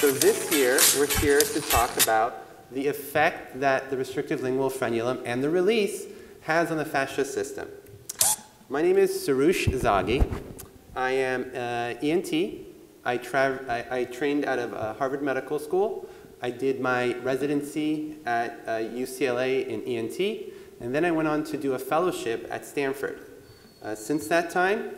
So this year, we're here to talk about the effect that the restrictive lingual frenulum and the release has on the fascia system. My name is Soroush Zaghi. I am ENT. I trained out of Harvard Medical School. I did my residency at UCLA in ENT, and then I went on to do a fellowship at Stanford. Since that time,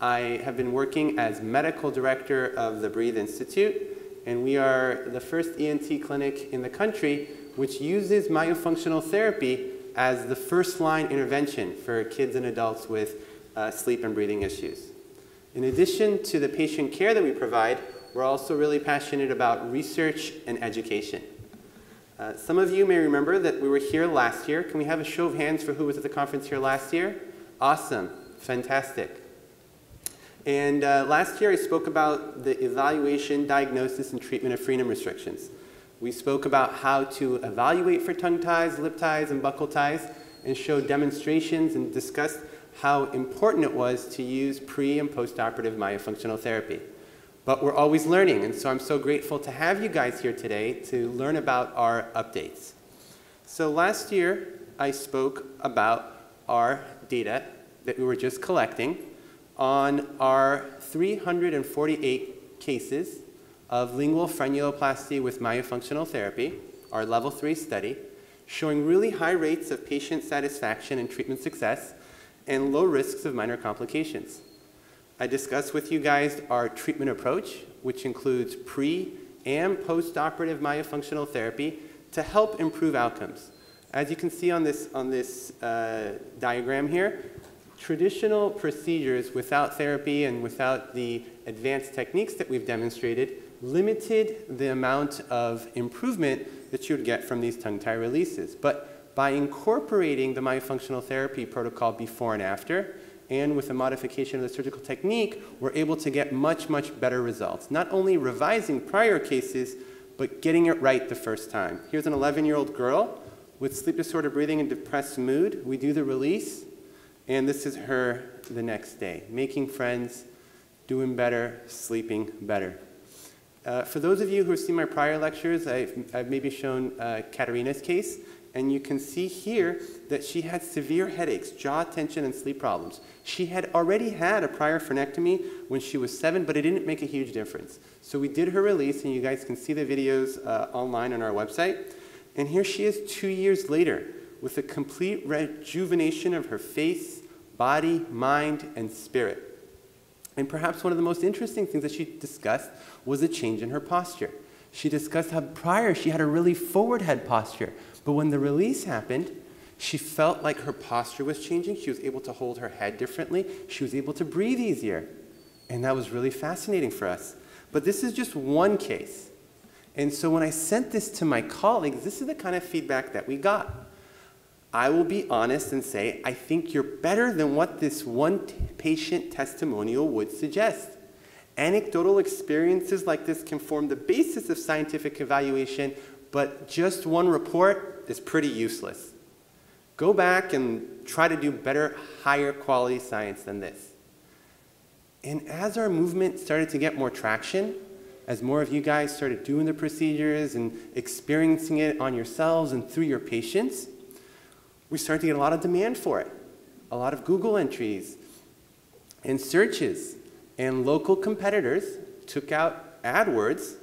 I have been working as medical director of the Breathe Institute, and we are the first ENT clinic in the country which uses myofunctional therapy as the first-line intervention for kids and adults with sleep and breathing issues. In addition to the patient care that we provide, we're also really passionate about research and education. Some of you may remember that we were here last year. Can we have a show of hands for who was at the conference here last year? Awesome. Fantastic. And last year I spoke about the evaluation, diagnosis, and treatment of frenum restrictions. We spoke about how to evaluate for tongue ties, lip ties, and buccal ties, and showed demonstrations and discussed how important it was to use pre- and post-operative myofunctional therapy. But we're always learning, and so I'm so grateful to have you guys here today to learn about our updates. So last year, I spoke about our data that we were just collecting on our 348 cases of lingual frenuloplasty with myofunctional therapy, our level 3 study, showing really high rates of patient satisfaction and treatment success, and low risks of minor complications. I discussed with you guys our treatment approach, which includes pre- and post-operative myofunctional therapy to help improve outcomes. As you can see on this diagram here, traditional procedures without therapy and without the advanced techniques that we've demonstrated limited the amount of improvement that you would get from these tongue-tie releases. But by incorporating the myofunctional therapy protocol before and after, and with a modification of the surgical technique, we're able to get much, much better results. Not only revising prior cases, but getting it right the first time. Here's an 11-year-old girl with sleep disorder breathing and depressed mood. We do the release, and this is her the next day. Making friends, doing better, sleeping better. For those of you who have seen my prior lectures, I've maybe shown Katerina's case. And you can see here that she had severe headaches, jaw tension, and sleep problems. She had already had a prior frenectomy when she was 7, but it didn't make a huge difference. So we did her release, and you guys can see the videos online on our website. And here she is 2 years later with a complete rejuvenation of her face, body, mind, and spirit. And perhaps one of the most interesting things that she discussed was a change in her posture. She discussed how prior she had a really forward head posture. But when the release happened, she felt like her posture was changing. She was able to hold her head differently. She was able to breathe easier. And that was really fascinating for us. But this is just one case. And so when I sent this to my colleagues, this is the kind of feedback that we got. I will be honest and say, I think you're better than what this one patient testimonial would suggest. Anecdotal experiences like this can form the basis of scientific evaluation, but just one report is pretty useless. Go back and try to do better, higher quality science than this. And as our movement started to get more traction, as more of you guys started doing the procedures and experiencing it on yourselves and through your patients, we started to get a lot of demand for it. A lot of Google entries and searches, and local competitors took out AdWords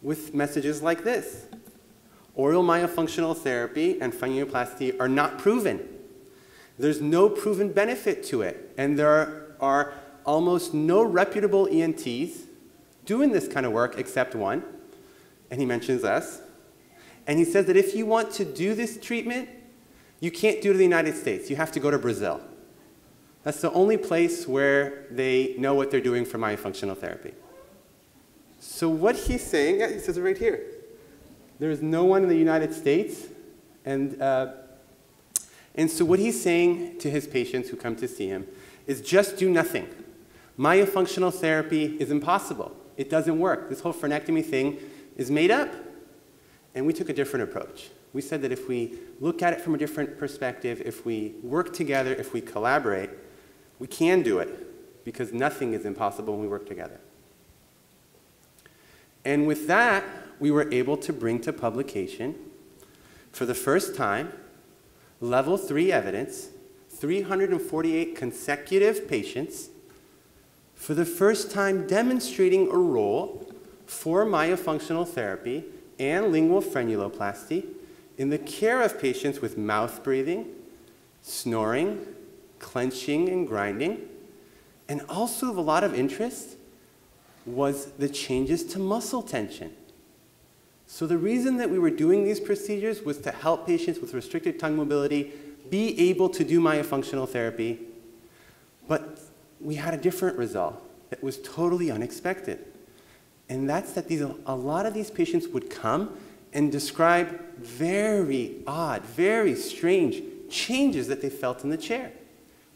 with messages like this. Oral myofunctional therapy and frenuloplasty are not proven. There's no proven benefit to it. And there are almost no reputable ENTs doing this kind of work except one. And he mentions us. And he says that if you want to do this treatment, you can't do it in the United States. You have to go to Brazil. That's the only place where they know what they're doing for myofunctional therapy. So what he's saying, he says it right here. There is no one in the United States. And so what he's saying to his patients who come to see him is just do nothing. Myofunctional therapy is impossible. It doesn't work. This whole frenectomy thing is made up. And we took a different approach. We said that if we look at it from a different perspective, if we work together, if we collaborate, we can do it because nothing is impossible when we work together. And with that, we were able to bring to publication, for the first time, level 3 evidence, 348 consecutive patients, for the first time demonstrating a role for myofunctional therapy and lingual frenuloplasty in the care of patients with mouth breathing, snoring, clenching and grinding. And also of a lot of interest was the changes to muscle tension. So the reason that we were doing these procedures was to help patients with restricted tongue mobility be able to do myofunctional therapy, but we had a different result that was totally unexpected. And that's that a lot of these patients would come and describe very odd, very strange changes that they felt in the chair.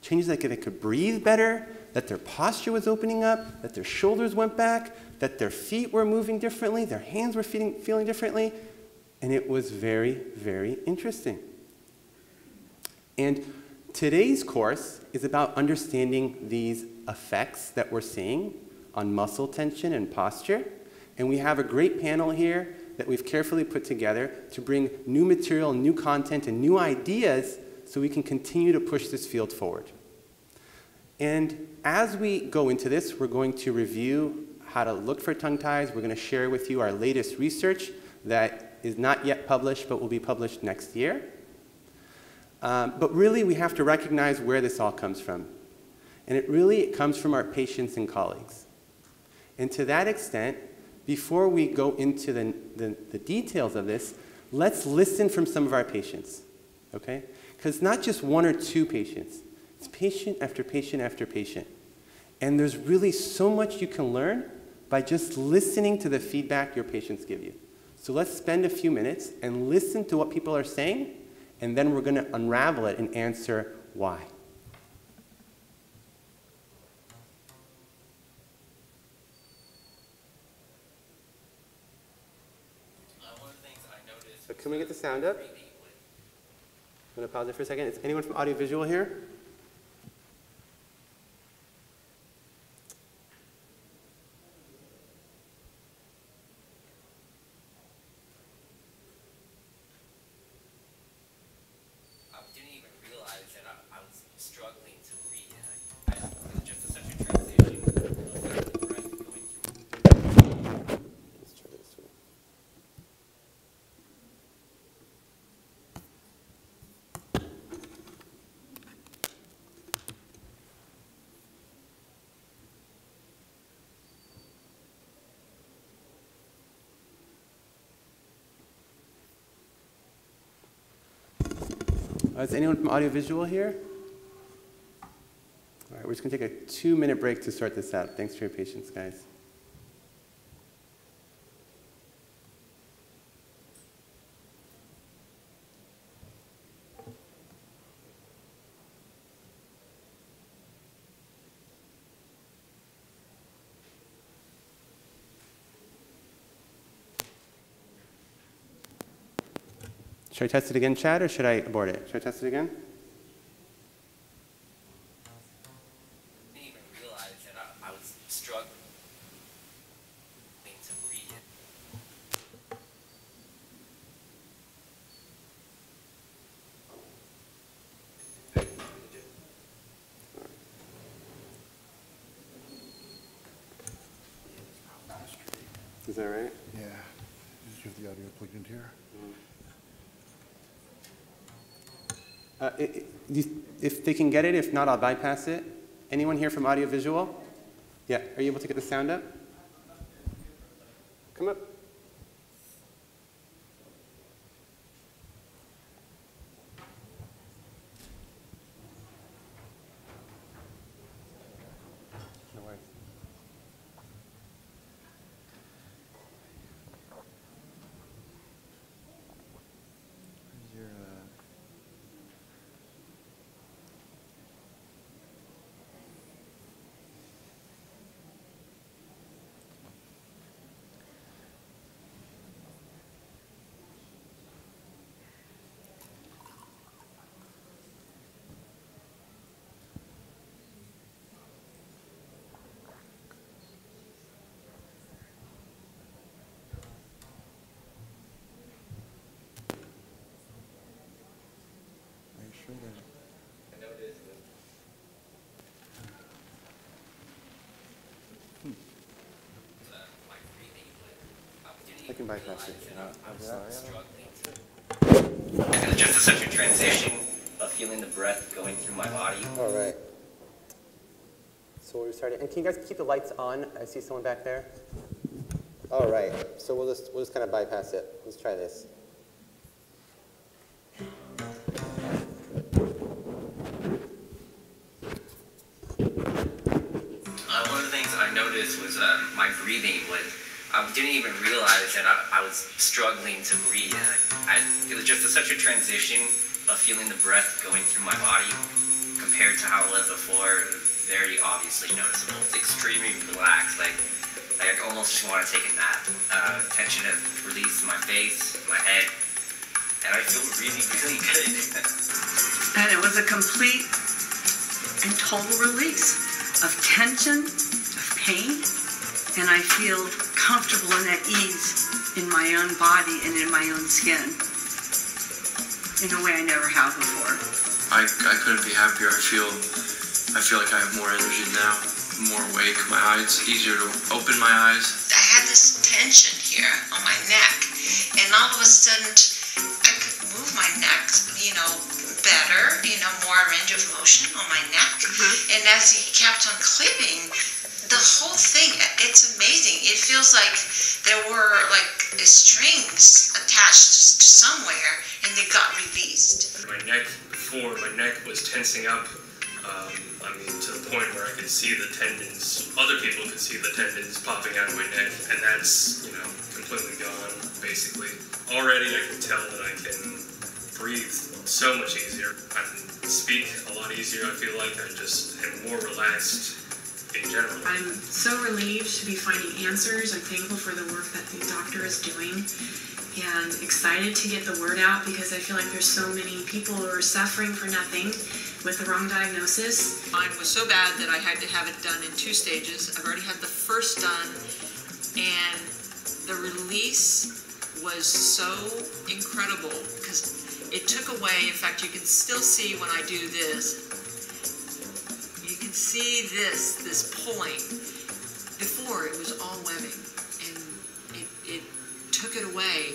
Changes like they could breathe better, that their posture was opening up, that their shoulders went back, that their feet were moving differently, their hands were feeling differently, and it was very, very interesting. And today's course is about understanding these effects that we're seeing on muscle tension and posture, and we have a great panel here that we've carefully put together to bring new material, new content, and new ideas so we can continue to push this field forward. And as we go into this, we're going to review how to look for tongue ties. We're going to share with you our latest research that is not yet published, but will be published next year. But really, we have to recognize where this all comes from. And it comes from our patients and colleagues. And to that extent, before we go into the details of this, let's listen from some of our patients, okay? Because it's not just one or two patients. It's patient after patient after patient. And there's really so much you can learn by just listening to the feedback your patients give you. So let's spend a few minutes and listen to what people are saying, and then we're going to unravel it and answer why. One of the things I noticed. So can we get the sound up? I'm going to pause it for a second. Is anyone from audiovisual here? Is anyone from audiovisual here? All right, we're just going to take a 2-minute break to sort this out. Thanks for your patience, guys. Should I test it again, Chad, or should I abort it? Should I test it again? I didn't even realize that I was struggling to breathe. Is that right? Yeah. Did you have the audio plugged in here? If they can get it, if not, I'll bypass it. Anyone here from audiovisual? Yeah, are you able to get the sound up? Come up. I can bypass it. I'm just such a transition of feeling the breath going through my body. All right. So we'll start it. And can you guys keep the lights on? I see someone back there. All right. So we'll just kind of bypass it. Let's try this. One of the things that I noticed was my breathing. I didn't even realize that I was struggling to breathe. It was just such a transition of feeling the breath going through my body compared to how it was before. Very obviously noticeable. It's extremely relaxed. Like I almost just want to take a nap. Tension has released my face, my head, and I feel really, really good. And it was a complete and total release of tension, of pain, and I feel comfortable and at ease in my own body and in my own skin in a way I never have before. I couldn't be happier. I feel like I have more energy now, more awake. My eyes, easier to open my eyes. I had this tension here on my neck, and all of a sudden I could move my neck, better, more range of motion on my neck. Mm-hmm. And as he kept on clipping, the whole thing, it's amazing. It feels like there were strings attached to somewhere and they got released. My neck before, my neck was tensing up, to the point where I could see the tendons, other people could see the tendons popping out of my neck, and that's, completely gone, basically. Already I can tell that I can breathe so much easier. I can speak a lot easier. I feel like I just am more relaxed. In general. I'm so relieved to be finding answers. I'm thankful for the work that the doctor is doing and excited to get the word out because I feel like there's so many people who are suffering for nothing with the wrong diagnosis. Mine was so bad that I had to have it done in 2 stages. I've already had the first done, and the release was so incredible because it took away, in fact, you can still see when I do this, see this pulling. Before it was all webbing, and it took it away.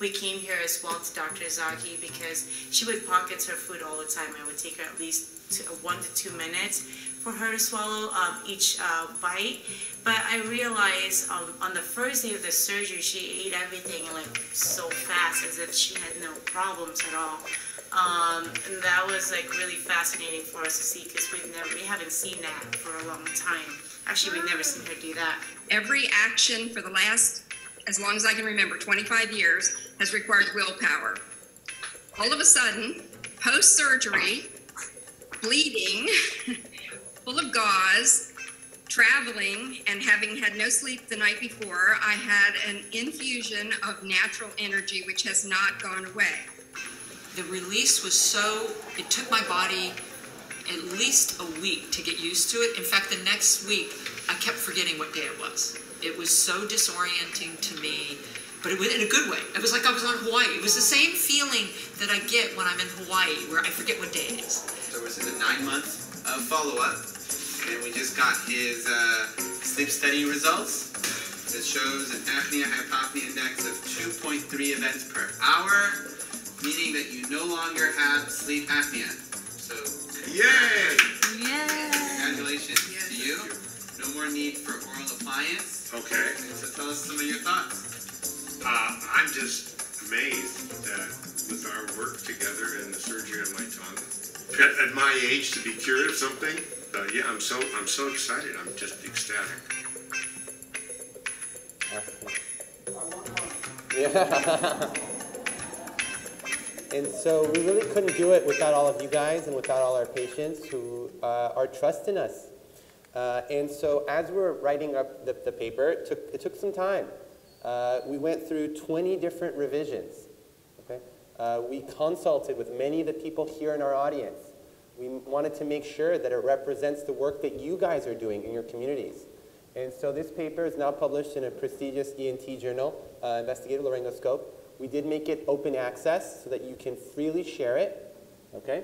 We came here as well to Dr. Zaghi because she would pockets her food all the time. It would take her at least 1 to 2 minutes for her to swallow each bite. But I realized on the first day of the surgery, she ate everything so fast, as if she had no problems at all. And that was really fascinating for us to see because we haven't seen that for a long time. Actually, we've never seen her do that. Every action for the last, as long as I can remember, 25 years has required willpower. All of a sudden, post-surgery, bleeding, full of gauze, traveling, and having had no sleep the night before, I had an infusion of natural energy which has not gone away. The release was so, it took my body at least a week to get used to it. In fact, the next week, I kept forgetting what day it was. It was so disorienting to me, but it was in a good way. It was like I was on Hawaii. It was the same feeling that I get when I'm in Hawaii, where I forget what day it is. So it was in the 9-month follow-up, and we just got his sleep study results. It shows an apnea-hypopnea index of 2.3 events per hour. Meaning that you no longer have sleep apnea. So, yay! Yay! Congratulations to you. No more need for oral appliance. Okay. So tell us some of your thoughts. I'm just amazed that with our work together and the surgery on my tongue, at my age to be cured of something. Yeah, I'm so excited. I'm just ecstatic. Yeah. And so we really couldn't do it without all of you guys and without all our patients who are trusting us. And so as we're writing up the paper, it took some time. We went through 20 different revisions. Okay? We consulted with many of the people here in our audience. We wanted to make sure that it represents the work that you guys are doing in your communities. And so this paper is now published in a prestigious ENT journal, Investigative Laryngoscope. We did make it open access so that you can freely share it, okay?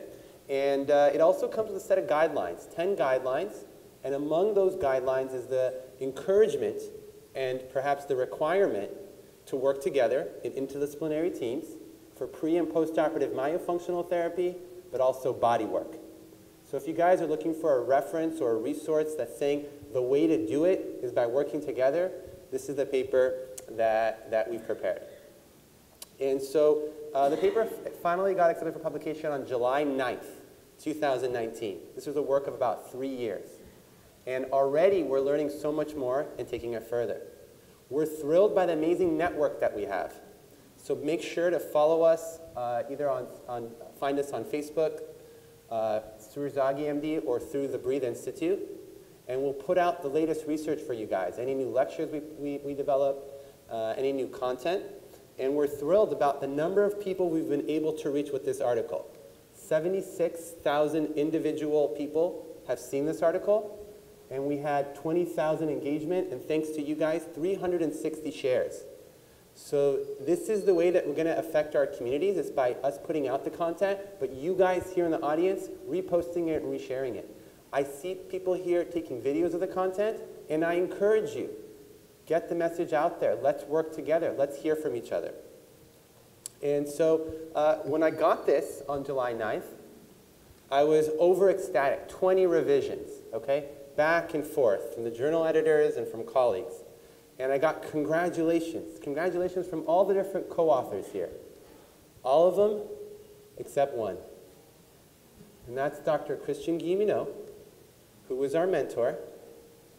And it also comes with a set of guidelines, 10 guidelines, and among those guidelines is the encouragement and perhaps the requirement to work together in interdisciplinary teams for pre- and postoperative myofunctional therapy, but also body work. So if you guys are looking for a reference or a resource that's saying the way to do it is by working together, this is the paper that we've prepared. And so the paper finally got accepted for publication on July 9th, 2019. This was a work of about 3 years. And already we're learning so much more and taking it further. We're thrilled by the amazing network that we have. So make sure to follow us, either find us on Facebook, Soroush Zaghi MD, or through the Breathe Institute. And we'll put out the latest research for you guys, any new lectures we develop, any new content. And we're thrilled about the number of people we've been able to reach with this article. 76,000 individual people have seen this article, and we had 20,000 engagement, and thanks to you guys, 360 shares. So this is the way that we're gonna affect our communities, is by us putting out the content, but you guys here in the audience, reposting it and resharing it. I see people here taking videos of the content, and I encourage you, get the message out there. Let's work together, let's hear from each other. And so when I got this on July 9th, I was over ecstatic, 20 revisions, okay? Back and forth from the journal editors and from colleagues. And I got congratulations. Congratulations from all the different co-authors here. All of them except one. And that's Dr. Christian Guilleminault, who was our mentor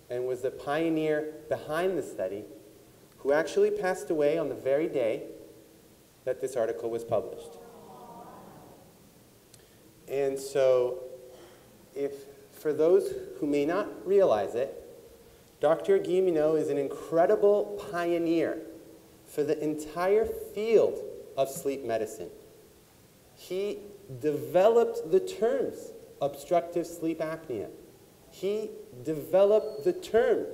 and was the pioneer behind the study, who actually passed away on the very day that this article was published. And so for those who may not realize it, Dr. Guilleminault is an incredible pioneer for the entire field of sleep medicine. He developed the terms obstructive sleep apnea. He developed the term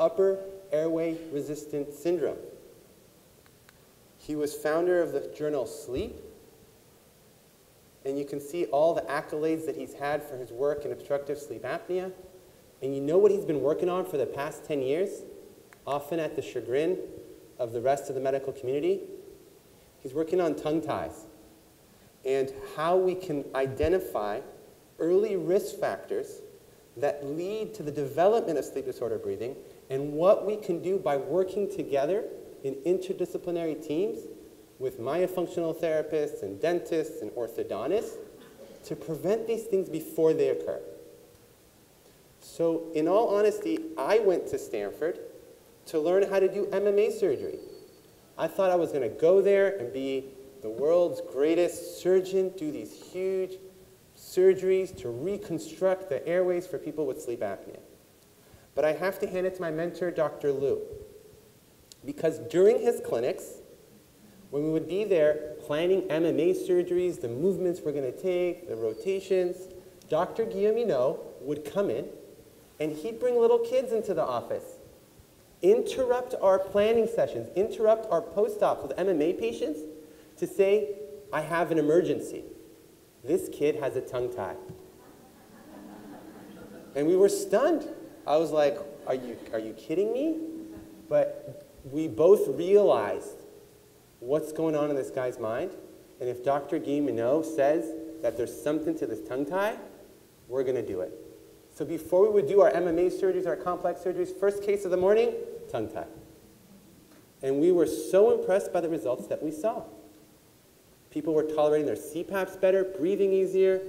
upper airway resistance syndrome. He was founder of the journal Sleep. And you can see all the accolades that he's had for his work in obstructive sleep apnea. And you know what he's been working on for the past 10 years? Often at the chagrin of the rest of the medical community. He's working on tongue ties and how we can identify early risk factors that lead to the development of sleep disorder breathing and what we can do by working together in interdisciplinary teams with myofunctional therapists and dentists and orthodontists to prevent these things before they occur. So in all honesty, I went to Stanford to learn how to do MMA surgery. I thought I was gonna go there and be the world's greatest surgeon, do these huge surgeries to reconstruct the airways for people with sleep apnea. But I have to hand it to my mentor, Dr. Liu, because during his clinics, when we would be there planning MMA surgeries, the movements we're going to take, the rotations, Dr. Guilleminault would come in and he'd bring little kids into the office, interrupt our planning sessions, interrupt our post-ops with MMA patients to say, I have an emergency. This kid has a tongue tie. And we were stunned. I was like, are you kidding me? But we both realized what's going on in this guy's mind, and if Dr. Guilleminault says that there's something to this tongue tie, we're gonna do it. So before we would do our MMA surgeries, our complex surgeries, first case of the morning, tongue tie. And we were so impressed by the results that we saw. People were tolerating their CPAPs better, breathing easier.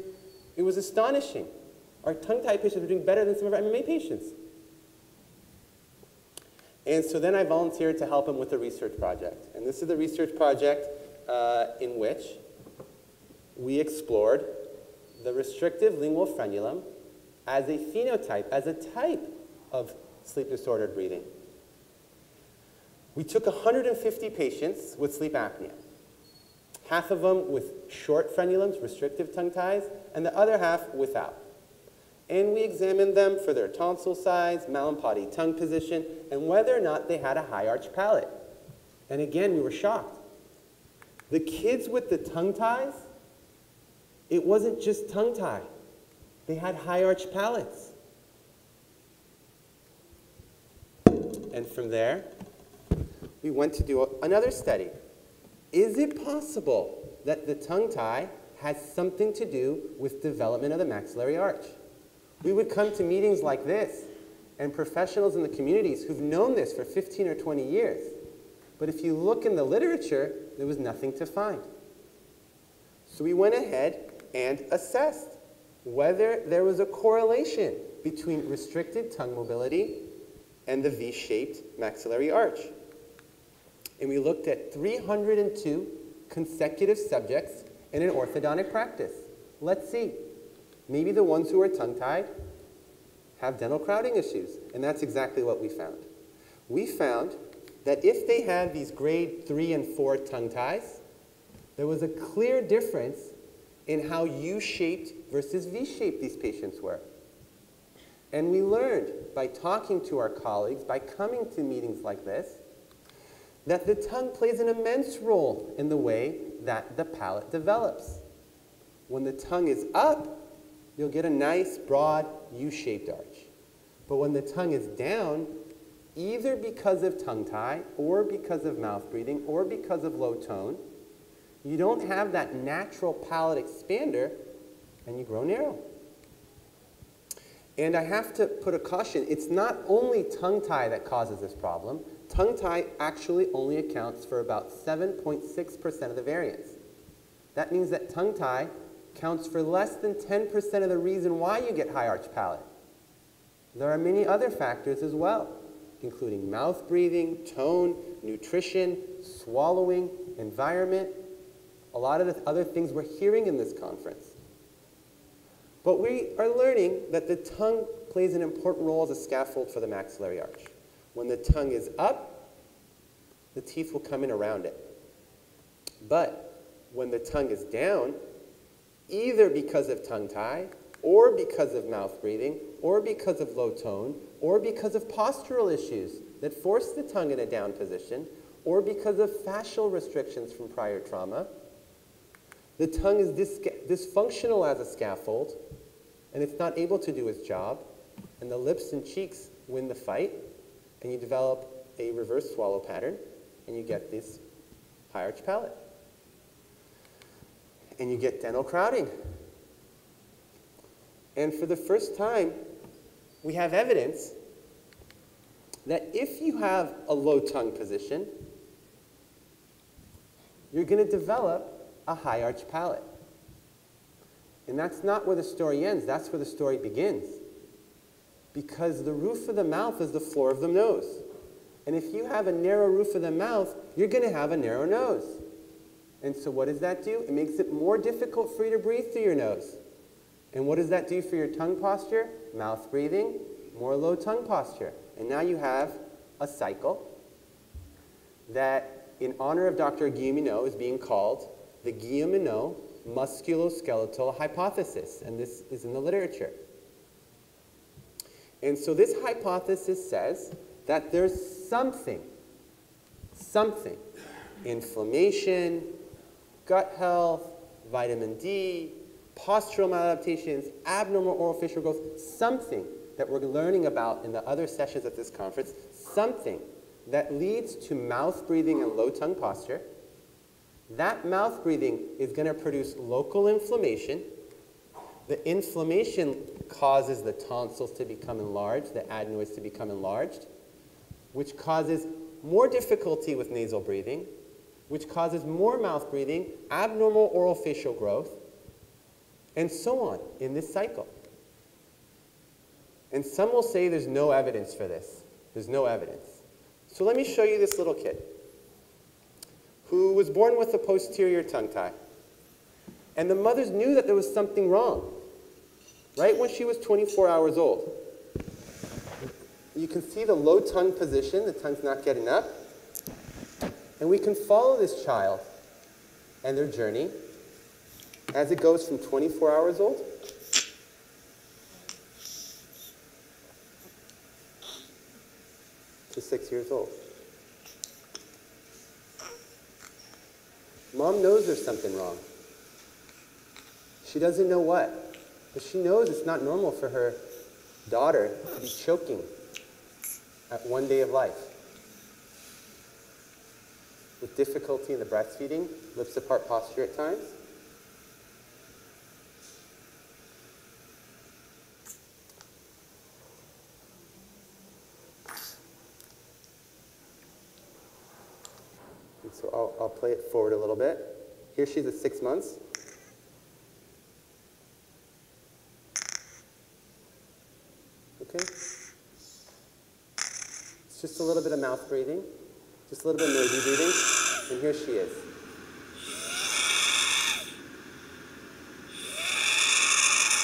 It was astonishing. Our tongue tie patients were doing better than some of our MMA patients. And so then I volunteered to help him with the research project. And this is the research project in which we explored the restrictive lingual frenulum as a phenotype, as a type of sleep disordered breathing. We took 150 patients with sleep apnea, half of them with short frenulums, restrictive tongue ties, and the other half without. And we examined them for their tonsil size, malampati tongue position, and whether or not they had a high arch palate. And again, we were shocked. The kids with the tongue ties, it wasn't just tongue tie. They had high arch palates. And from there, we went to do another study. Is it possible that the tongue tie has something to do with development of the maxillary arch? We would come to meetings like this and professionals in the communities who've known this for 15 or 20 years. But if you look in the literature, there was nothing to find. So we went ahead and assessed whether there was a correlation between restricted tongue mobility and the V-shaped maxillary arch. And we looked at 302 consecutive subjects in an orthodontic practice. Let's see. Maybe the ones who are tongue-tied have dental crowding issues. And that's exactly what we found. We found that if they had these grade 3 and 4 tongue ties, there was a clear difference in how U-shaped versus V-shaped these patients were. And we learned by talking to our colleagues, by coming to meetings like this, that the tongue plays an immense role in the way that the palate develops. When the tongue is up, you'll get a nice, broad, U-shaped arch. But when the tongue is down, either because of tongue tie, or because of mouth breathing, or because of low tone, you don't have that natural palate expander, and you grow narrow. And I have to put a caution. It's not only tongue tie that causes this problem. Tongue tie actually only accounts for about 7.6% of the variance. That means that tongue tie counts for less than 10% of the reason why you get high arch palate. There are many other factors as well, including mouth breathing, tone, nutrition, swallowing, environment, a lot of the other things we're hearing in this conference. But we are learning that the tongue plays an important role as a scaffold for the maxillary arch. When the tongue is up, the teeth will come in around it. But when the tongue is down, either because of tongue tie, or because of mouth breathing, or because of low tone, or because of postural issues that force the tongue in a down position, or because of fascial restrictions from prior trauma, the tongue is dysfunctional as a scaffold, and it's not able to do its job, and the lips and cheeks win the fight, and you develop a reverse swallow pattern, and you get this high arch palate. And you get dental crowding. And for the first time, we have evidence that if you have a low tongue position, you're going to develop a high arch palate. And that's not where the story ends. That's where the story begins. Because the roof of the mouth is the floor of the nose. And if you have a narrow roof of the mouth, you're going to have a narrow nose. And so what does that do? It makes it more difficult for you to breathe through your nose. And what does that do for your tongue posture? Mouth breathing, more low tongue posture. And now you have a cycle that, in honor of Dr. Guilleminault, is being called the Guilleminault Musculoskeletal Hypothesis. And this is in the literature. And so this hypothesis says that there's something, inflammation, gut health, vitamin D, postural maladaptations, abnormal oral facial growth, something that we're learning about in the other sessions at this conference, something that leads to mouth breathing and low tongue posture. That mouth breathing is going to produce local inflammation. The inflammation causes the tonsils to become enlarged, the adenoids to become enlarged, which causes more difficulty with nasal breathing, which causes more mouth breathing, abnormal oral facial growth, and so on in this cycle. And some will say there's no evidence for this. There's no evidence. So let me show you this little kid who was born with a posterior tongue tie. And the mothers knew that there was something wrong right when she was 24 hours old. You can see the low tongue position. The tongue's not getting up. And we can follow this child and their journey as it goes from 24 hours old to 6 years old. Mom knows there's something wrong. She doesn't know what, but she knows it's not normal for her daughter to be choking at 1 day of life. with difficulty in the breastfeeding, lips apart posture at times. And so I'll play it forward a little bit. Here she's at 6 months. Okay. It's just a little bit of mouth breathing, just a little bit of noisy breathing, and here she is.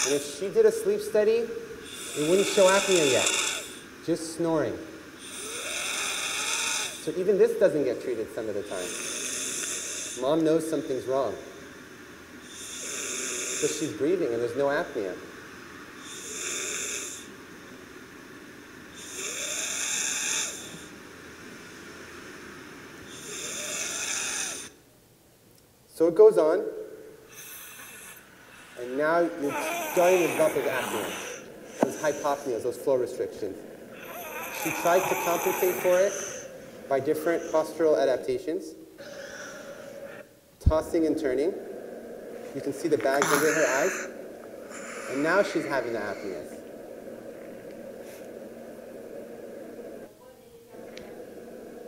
And if she did a sleep study, it wouldn't show apnea yet, just snoring. So even this doesn't get treated some of the time. Mom knows something's wrong, but she's breathing and there's no apnea. So it goes on, and now you're starting to develop those apneas, those hypopneas, those flow restrictions. She tries to compensate for it by different postural adaptations, tossing and turning. You can see the bags under her eyes, and now she's having the apneas.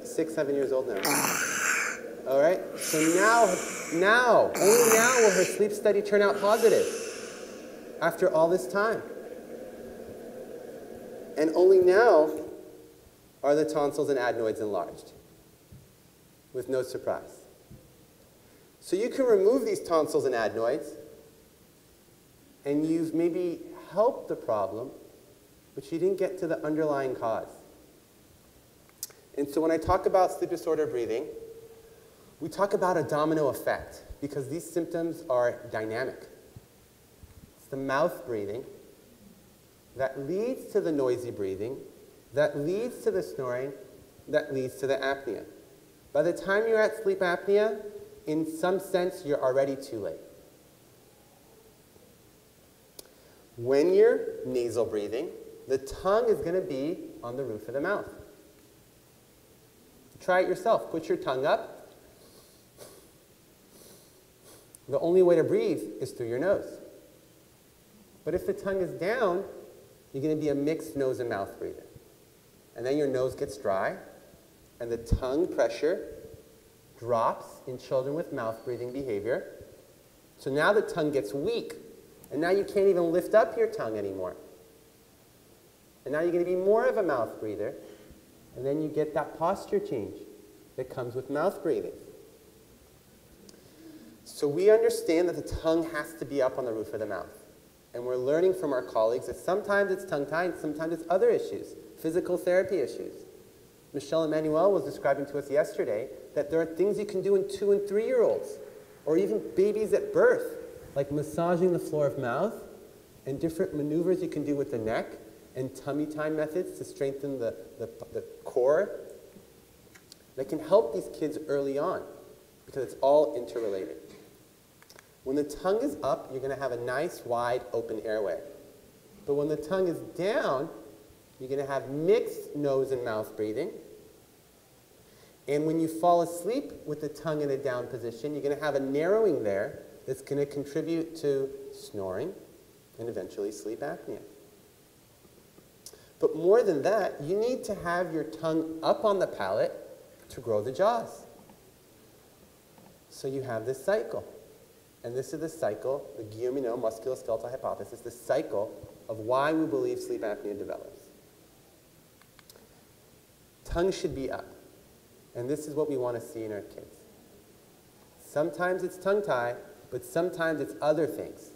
Six, 7 years old now. All right, so only now will her sleep study turn out positive after all this time. And only now are the tonsils and adenoids enlarged, with no surprise. So you can remove these tonsils and adenoids, and you've maybe helped the problem, but you didn't get to the underlying cause. And so when I talk about sleep disorder breathing, we talk about a domino effect because these symptoms are dynamic. It's the mouth breathing that leads to the noisy breathing, that leads to the snoring, that leads to the apnea. By the time you're at sleep apnea, in some sense, you're already too late. When you're nasal breathing, the tongue is going to be on the roof of the mouth. Try it yourself. Put your tongue up. The only way to breathe is through your nose. But if the tongue is down, you're going to be a mixed nose and mouth breather. And then your nose gets dry, and the tongue pressure drops in children with mouth breathing behavior. So now the tongue gets weak, and now you can't even lift up your tongue anymore. And now you're going to be more of a mouth breather, and then you get that posture change that comes with mouth breathing. So we understand that the tongue has to be up on the roof of the mouth. And we're learning from our colleagues that sometimes it's tongue-tied, sometimes it's other issues, physical therapy issues. Michelle Emmanuel was describing to us yesterday that there are things you can do in 2- and 3-year-olds, or even babies at birth, like massaging the floor of mouth, and different maneuvers you can do with the neck, and tummy time methods to strengthen the core that can help these kids early on, because it's all interrelated. When the tongue is up, you're going to have a nice, wide, open airway. But when the tongue is down, you're going to have mixed nose and mouth breathing. And when you fall asleep with the tongue in a down position, you're going to have a narrowing there that's going to contribute to snoring and eventually sleep apnea. But more than that, you need to have your tongue up on the palate to grow the jaws. So you have this cycle. And this is the cycle, the Guilleminault Musculoskeletal Hypothesis, the cycle of why we believe sleep apnea develops. Tongue should be up. And this is what we want to see in our kids. Sometimes it's tongue tie, but sometimes it's other things.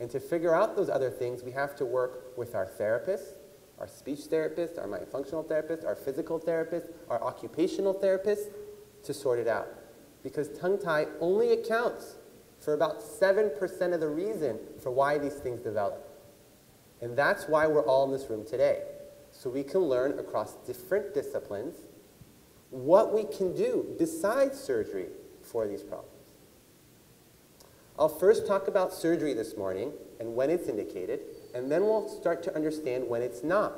And to figure out those other things, we have to work with our therapists, our speech therapists, our myofunctional therapists, our physical therapists, our occupational therapists to sort it out. Because tongue tie only accounts for about 7% of the reason for why these things develop. And that's why we're all in this room today. So we can learn across different disciplines what we can do besides surgery for these problems. I'll first talk about surgery this morning and when it's indicated, and then we'll start to understand when it's not.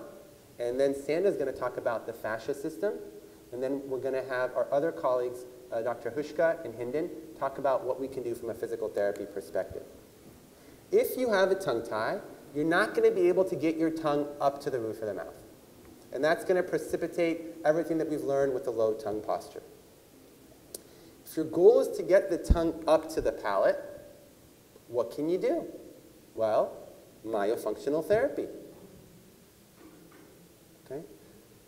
And then Sanda's going to talk about the fascia system, And then we're going to have our other colleagues, Dr. Hushka and Hinden, talk about what we can do from a physical therapy perspective. If you have a tongue tie, you're not going to be able to get your tongue up to the roof of the mouth. And that's going to precipitate everything that we've learned with the low tongue posture. If your goal is to get the tongue up to the palate, what can you do? Well, myofunctional therapy. Okay?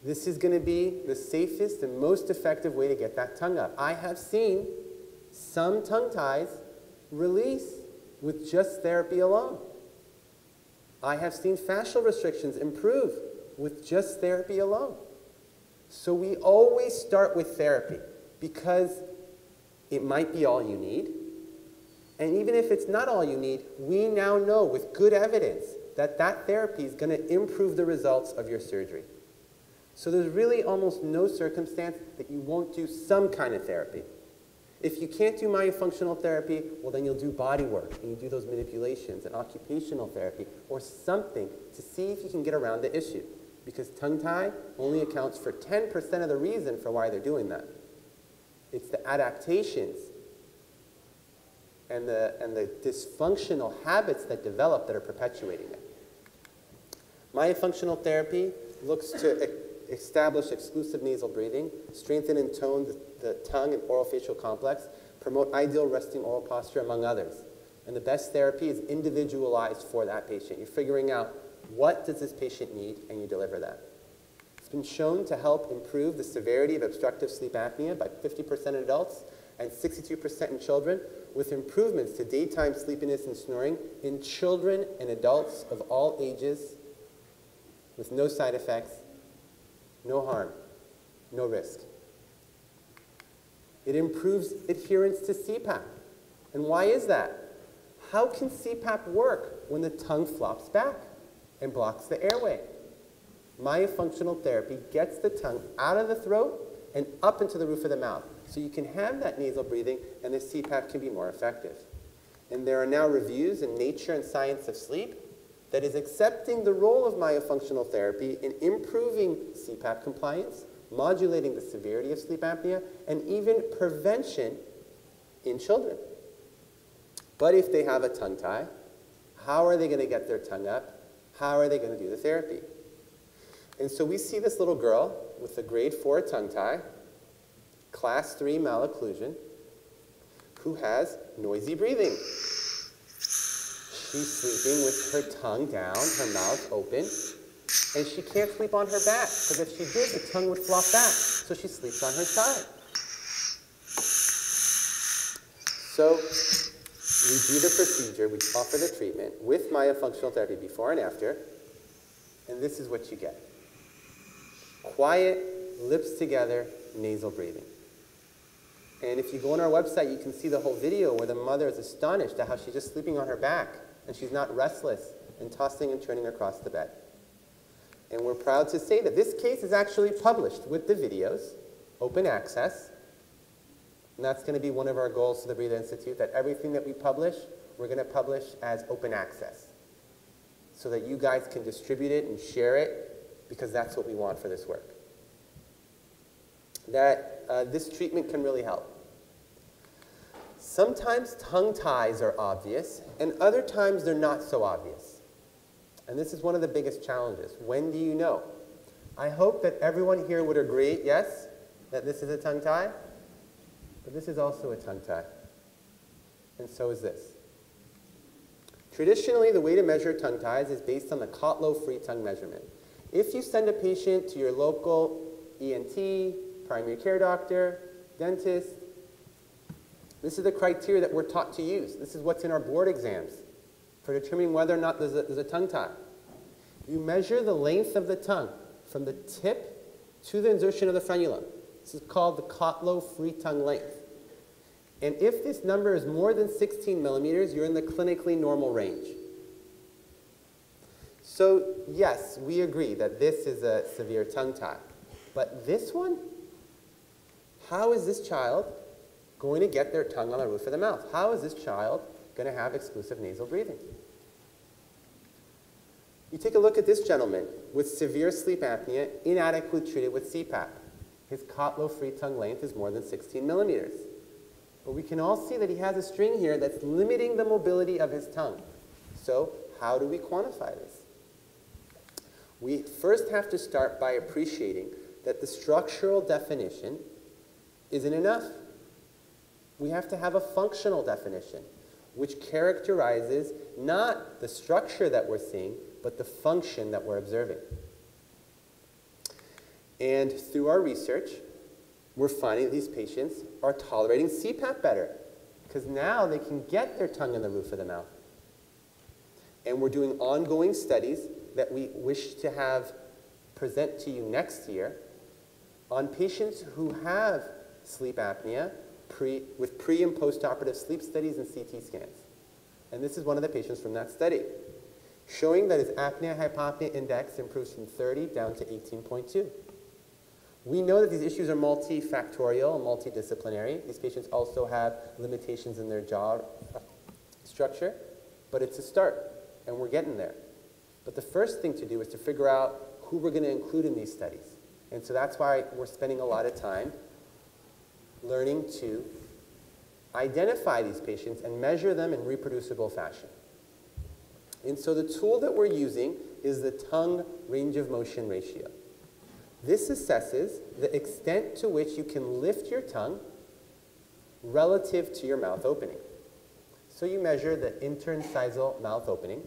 This is going to be the safest and most effective way to get that tongue up. I have seen some tongue ties release with just therapy alone. I have seen fascial restrictions improve with just therapy alone. So we always start with therapy because it might be all you need. And even if it's not all you need, we now know with good evidence that that therapy is going to improve the results of your surgery. So there's really almost no circumstance that you won't do some kind of therapy. If you can't do myofunctional therapy, well, then you'll do body work, and you do those manipulations and occupational therapy or something to see if you can get around the issue, because tongue tie only accounts for 10% of the reason for why they're doing that. It's the adaptations and the dysfunctional habits that develop that are perpetuating it. Myofunctional therapy looks to establish exclusive nasal breathing, strengthen and tone the tongue and oral facial complex, promote ideal resting oral posture, among others. And the best therapy is individualized for that patient. You're figuring out what does this patient need, and you deliver that. It's been shown to help improve the severity of obstructive sleep apnea by 50% in adults and 62% in children, with improvements to daytime sleepiness and snoring in children and adults of all ages, with no side effects, no harm, no risk. It improves adherence to CPAP. And why is that? How can CPAP work when the tongue flops back and blocks the airway? Myofunctional therapy gets the tongue out of the throat and up into the roof of the mouth, so you can have that nasal breathing and the CPAP can be more effective. And there are now reviews in Nature and Science of Sleep that is accepting the role of myofunctional therapy in improving CPAP compliance, modulating the severity of sleep apnea, and even prevention in children. But if they have a tongue tie, how are they going to get their tongue up? How are they going to do the therapy? And so we see this little girl with a grade 4 tongue tie, class 3 malocclusion, who has noisy breathing. She's sleeping with her tongue down, her mouth open, and she can't sleep on her back, because if she did, the tongue would flop back, so she sleeps on her side. So we do the procedure, we offer the treatment with myofunctional therapy before and after, and this is what you get. Quiet, lips together, nasal breathing. And if you go on our website, you can see the whole video where the mother is astonished at how she's just sleeping on her back, and she's not restless and tossing and turning across the bed. And we're proud to say that this case is actually published with the videos, open access. And that's going to be one of our goals to the Breathe Institute, that everything that we publish, we're going to publish as open access, so that you guys can distribute it and share it, because that's what we want for this work. That this treatment can really help. Sometimes tongue ties are obvious, and other times they're not so obvious. And this is one of the biggest challenges. When do you know? I hope that everyone here would agree, yes, that this is a tongue tie, but this is also a tongue tie, and so is this. Traditionally, the way to measure tongue ties is based on the Kotlow free tongue measurement. If you send a patient to your local ENT, primary care doctor, dentist, this is the criteria that we're taught to use. This is what's in our board exams for determining whether or not there's a tongue tie. You measure the length of the tongue from the tip to the insertion of the frenulum. This is called the Kotlow free tongue length. And if this number is more than 16 millimeters, you're in the clinically normal range. So yes, we agree that this is a severe tongue tie. But this one? How is this child going to get their tongue on the roof of the mouth? How is this child going to have exclusive nasal breathing? You take a look at this gentleman with severe sleep apnea, inadequately treated with CPAP. His Kotlow free tongue length is more than 16 millimeters. But we can all see that he has a string here that's limiting the mobility of his tongue. So how do we quantify this? We first have to start by appreciating that the structural definition isn't enough. We have to have a functional definition, which characterizes not the structure that we're seeing, but the function that we're observing. And through our research, we're finding that these patients are tolerating CPAP better, because now they can get their tongue in the roof of the mouth. And we're doing ongoing studies that we wish to have present to you next year on patients who have sleep apnea with pre- and post-operative sleep studies and CT scans. And this is one of the patients from that study, showing that his apnea-hypopnea index improves from 30 down to 18.2. We know that these issues are multifactorial and multidisciplinary. These patients also have limitations in their jaw structure, but it's a start, and we're getting there. But the first thing to do is to figure out who we're going to include in these studies. And so that's why we're spending a lot of time learning to identify these patients and measure them in reproducible fashion. And so the tool that we're using is the tongue range of motion ratio. This assesses the extent to which you can lift your tongue relative to your mouth opening. So you measure the interincisal mouth opening,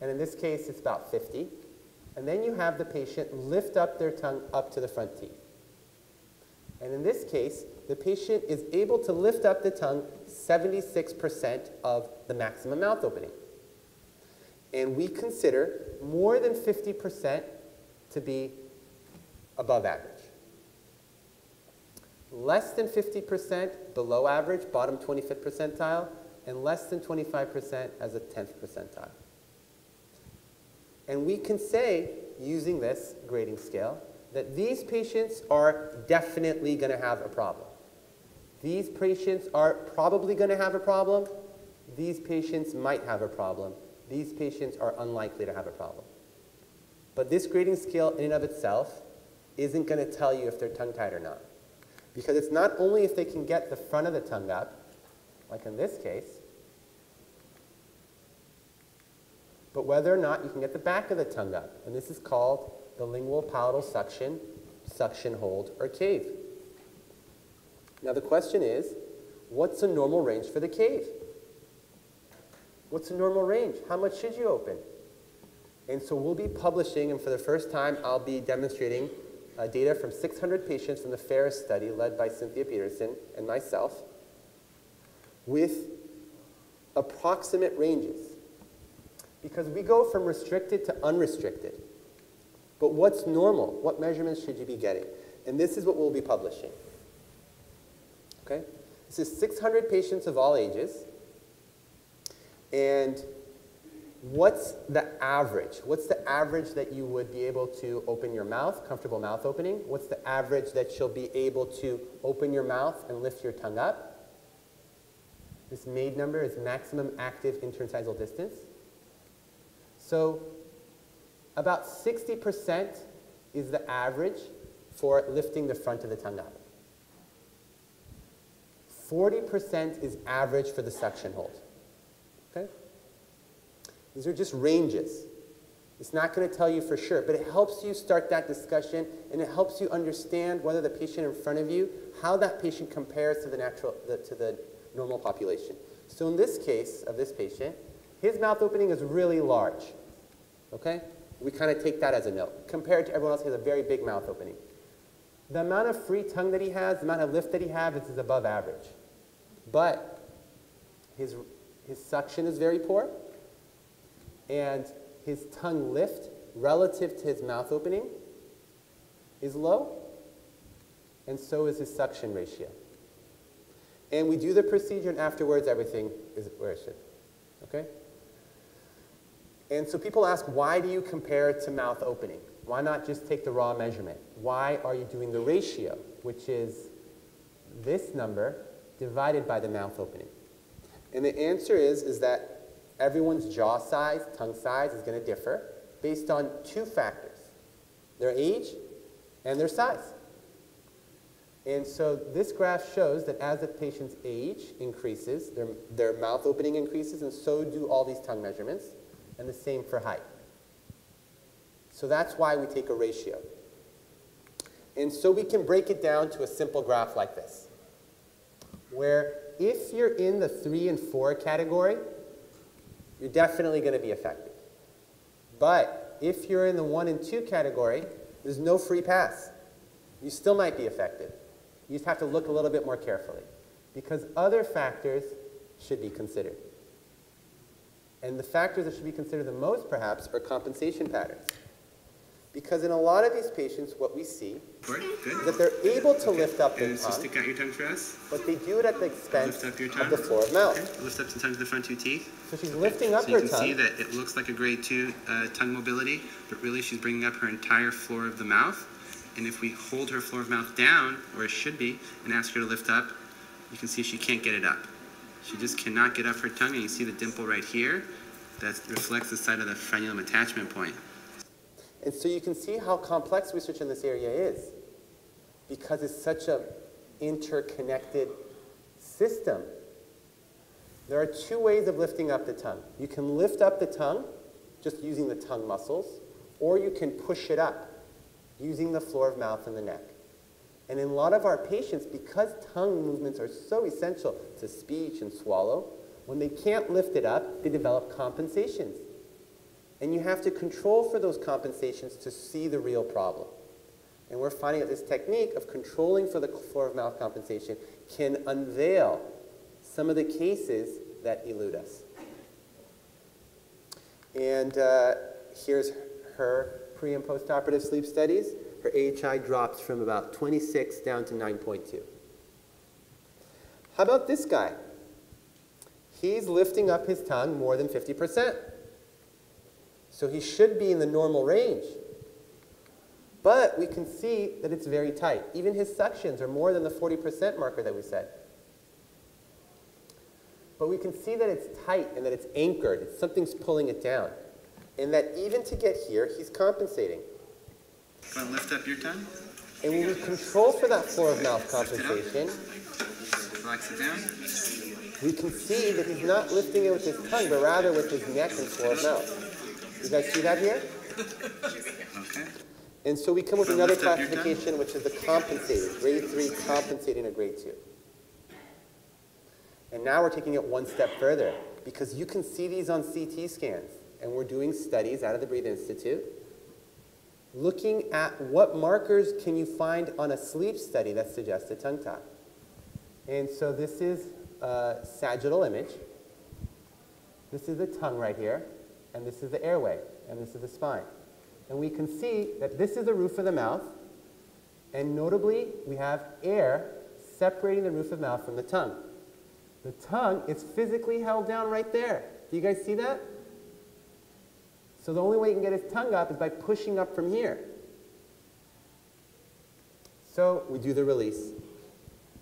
and in this case it's about 50, and then you have the patient lift up their tongue up to the front teeth. And in this case, the patient is able to lift up the tongue 76% of the maximum mouth opening. And we consider more than 50% to be above average. Less than 50% below average, bottom 25th percentile, and less than 25% as a 10th percentile. And we can say, using this grading scale, that these patients are definitely going to have a problem. These patients are probably going to have a problem. These patients might have a problem. These patients are unlikely to have a problem. But this grading scale in and of itself isn't going to tell you if they're tongue-tied or not. Because it's not only if they can get the front of the tongue up, like in this case, but whether or not you can get the back of the tongue up. And this is called the lingual palatal suction, suction hold, or cave. Now the question is, what's a normal range for the cave? What's a normal range? How much should you open? And so we'll be publishing, and for the first time I'll be demonstrating data from 600 patients from the Ferris study led by Cynthia Peterson and myself with approximate ranges. Because we go from restricted to unrestricted. But what's normal? What measurements should you be getting? And this is what we'll be publishing. Okay? This is 600 patients of all ages. And what's the average? What's the average that you would be able to open your mouth, comfortable mouth opening? What's the average that you'll be able to open your mouth and lift your tongue up? This MAID number is maximum active interincisal distance. So about 60% is the average for lifting the front of the tongue up. 40% is average for the suction hold. Okay? These are just ranges. It's not going to tell you for sure, but it helps you start that discussion, and it helps you understand whether the patient in front of you, how that patient compares to the normal population. So in this case of this patient, his mouth opening is really large. Okay? We kind of take that as a note. Compared to everyone else, he has a very big mouth opening. The amount of free tongue that he has, the amount of lift that he has, is above average. But his suction is very poor, and his tongue lift relative to his mouth opening is low, and so is his suction ratio. And we do the procedure, and afterwards everything is where it should. Okay? And so people ask, why do you compare it to mouth opening? Why not just take the raw measurement? Why are you doing the ratio, which is this number divided by the mouth opening? And the answer is that everyone's jaw size, tongue size is going to differ based on two factors, their age and their size. And so this graph shows that as the patient's age increases, their mouth opening increases, and so do all these tongue measurements, and the same for height. So that's why we take a ratio. And so we can break it down to a simple graph like this, where if you're in the 3 and 4 category, you're definitely going to be affected. But if you're in the 1 and 2 category, there's no free pass. You still might be affected. You just have to look a little bit more carefully, because other factors should be considered. And the factors that should be considered the most, perhaps, are compensation patterns. Because in a lot of these patients, what we see is that they're able to lift up their tongue, stick out your tongue for us. But they do it at the expense of the floor of mouth. Okay. Lift up sometimes the front two teeth. So she's lifting up her tongue. So you can see that it looks like a grade 2 tongue mobility, but really she's bringing up her entire floor of the mouth. And if we hold her floor of mouth down, where it should be, and ask her to lift up, you can see she can't get it up. She just cannot get up her tongue, and you see the dimple right here. That reflects the side of the frenulum attachment point. And so you can see how complex research in this area is, because it's such an interconnected system. There are 2 ways of lifting up the tongue. You can lift up the tongue just using the tongue muscles, or you can push it up using the floor of mouth and the neck. And in a lot of our patients, because tongue movements are so essential to speech and swallow, when they can't lift it up, they develop compensations. And you have to control for those compensations to see the real problem. And we're finding that this technique of controlling for the floor of mouth compensation can unveil some of the cases that elude us. And here's her pre and postoperative sleep studies. Her AHI drops from about 26 down to 9.2. How about this guy? He's lifting up his tongue more than 50%. So he should be in the normal range. But we can see that it's very tight. Even his suctions are more than the 40% marker that we said. But we can see that it's tight and that it's anchored. Something's pulling it down. And that even to get here, he's compensating. Want to lift up your tongue? And when we control for that floor of mouth compensation, relax it down. We can see that he's not lifting it with his tongue, but rather with his neck and floor of mouth. You guys see that here? Okay. And so we come with another classification, which is the compensated, grade 3 compensating a grade 2. And now we're taking it 1 step further, because you can see these on CT scans. And we're doing studies out of the Breathe Institute, looking at what markers can you find on a sleep study that suggests a tongue tie. And so this is a sagittal image. This is the tongue right here. And this is the airway, and this is the spine. And we can see that this is the roof of the mouth, and notably, we have air separating the roof of the mouth from the tongue. The tongue is physically held down right there. Do you guys see that? So the only way you can get his tongue up is by pushing up from here. So we do the release.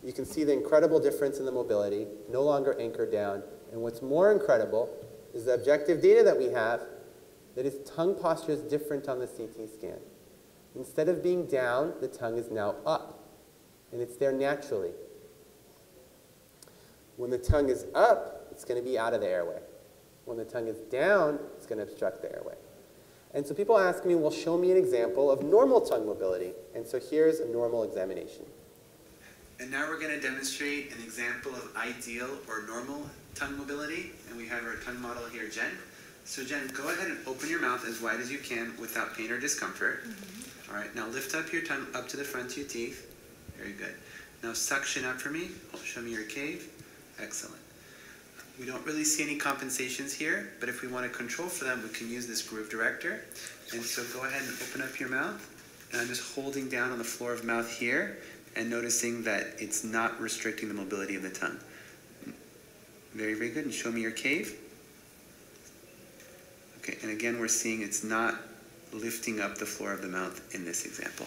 You can see the incredible difference in the mobility, no longer anchored down. And what's more incredible is the objective data that we have that his tongue posture is different on the CT scan. Instead of being down, the tongue is now up, and it's there naturally. When the tongue is up, it's going to be out of the airway. When the tongue is down, it's going to obstruct the airway. And so people ask me, well, show me an example of normal tongue mobility. And so here's a normal examination. And now we're going to demonstrate an example of ideal or normal tongue mobility, and we have our tongue model here, Jen. So Jen, go ahead and open your mouth as wide as you can without pain or discomfort. Mm-hmm. All right, now lift up your tongue up to the front 2 teeth. Very good. Now suction up for me. Show me your cave. Excellent. We don't really see any compensations here, but if we want to control for them, we can use this groove director. And so go ahead and open up your mouth. And I'm just holding down on the floor of mouth here and noticing that it's not restricting the mobility of the tongue. Very, very good. And show me your cave. Okay, and again, we're seeing it's not lifting up the floor of the mouth in this example.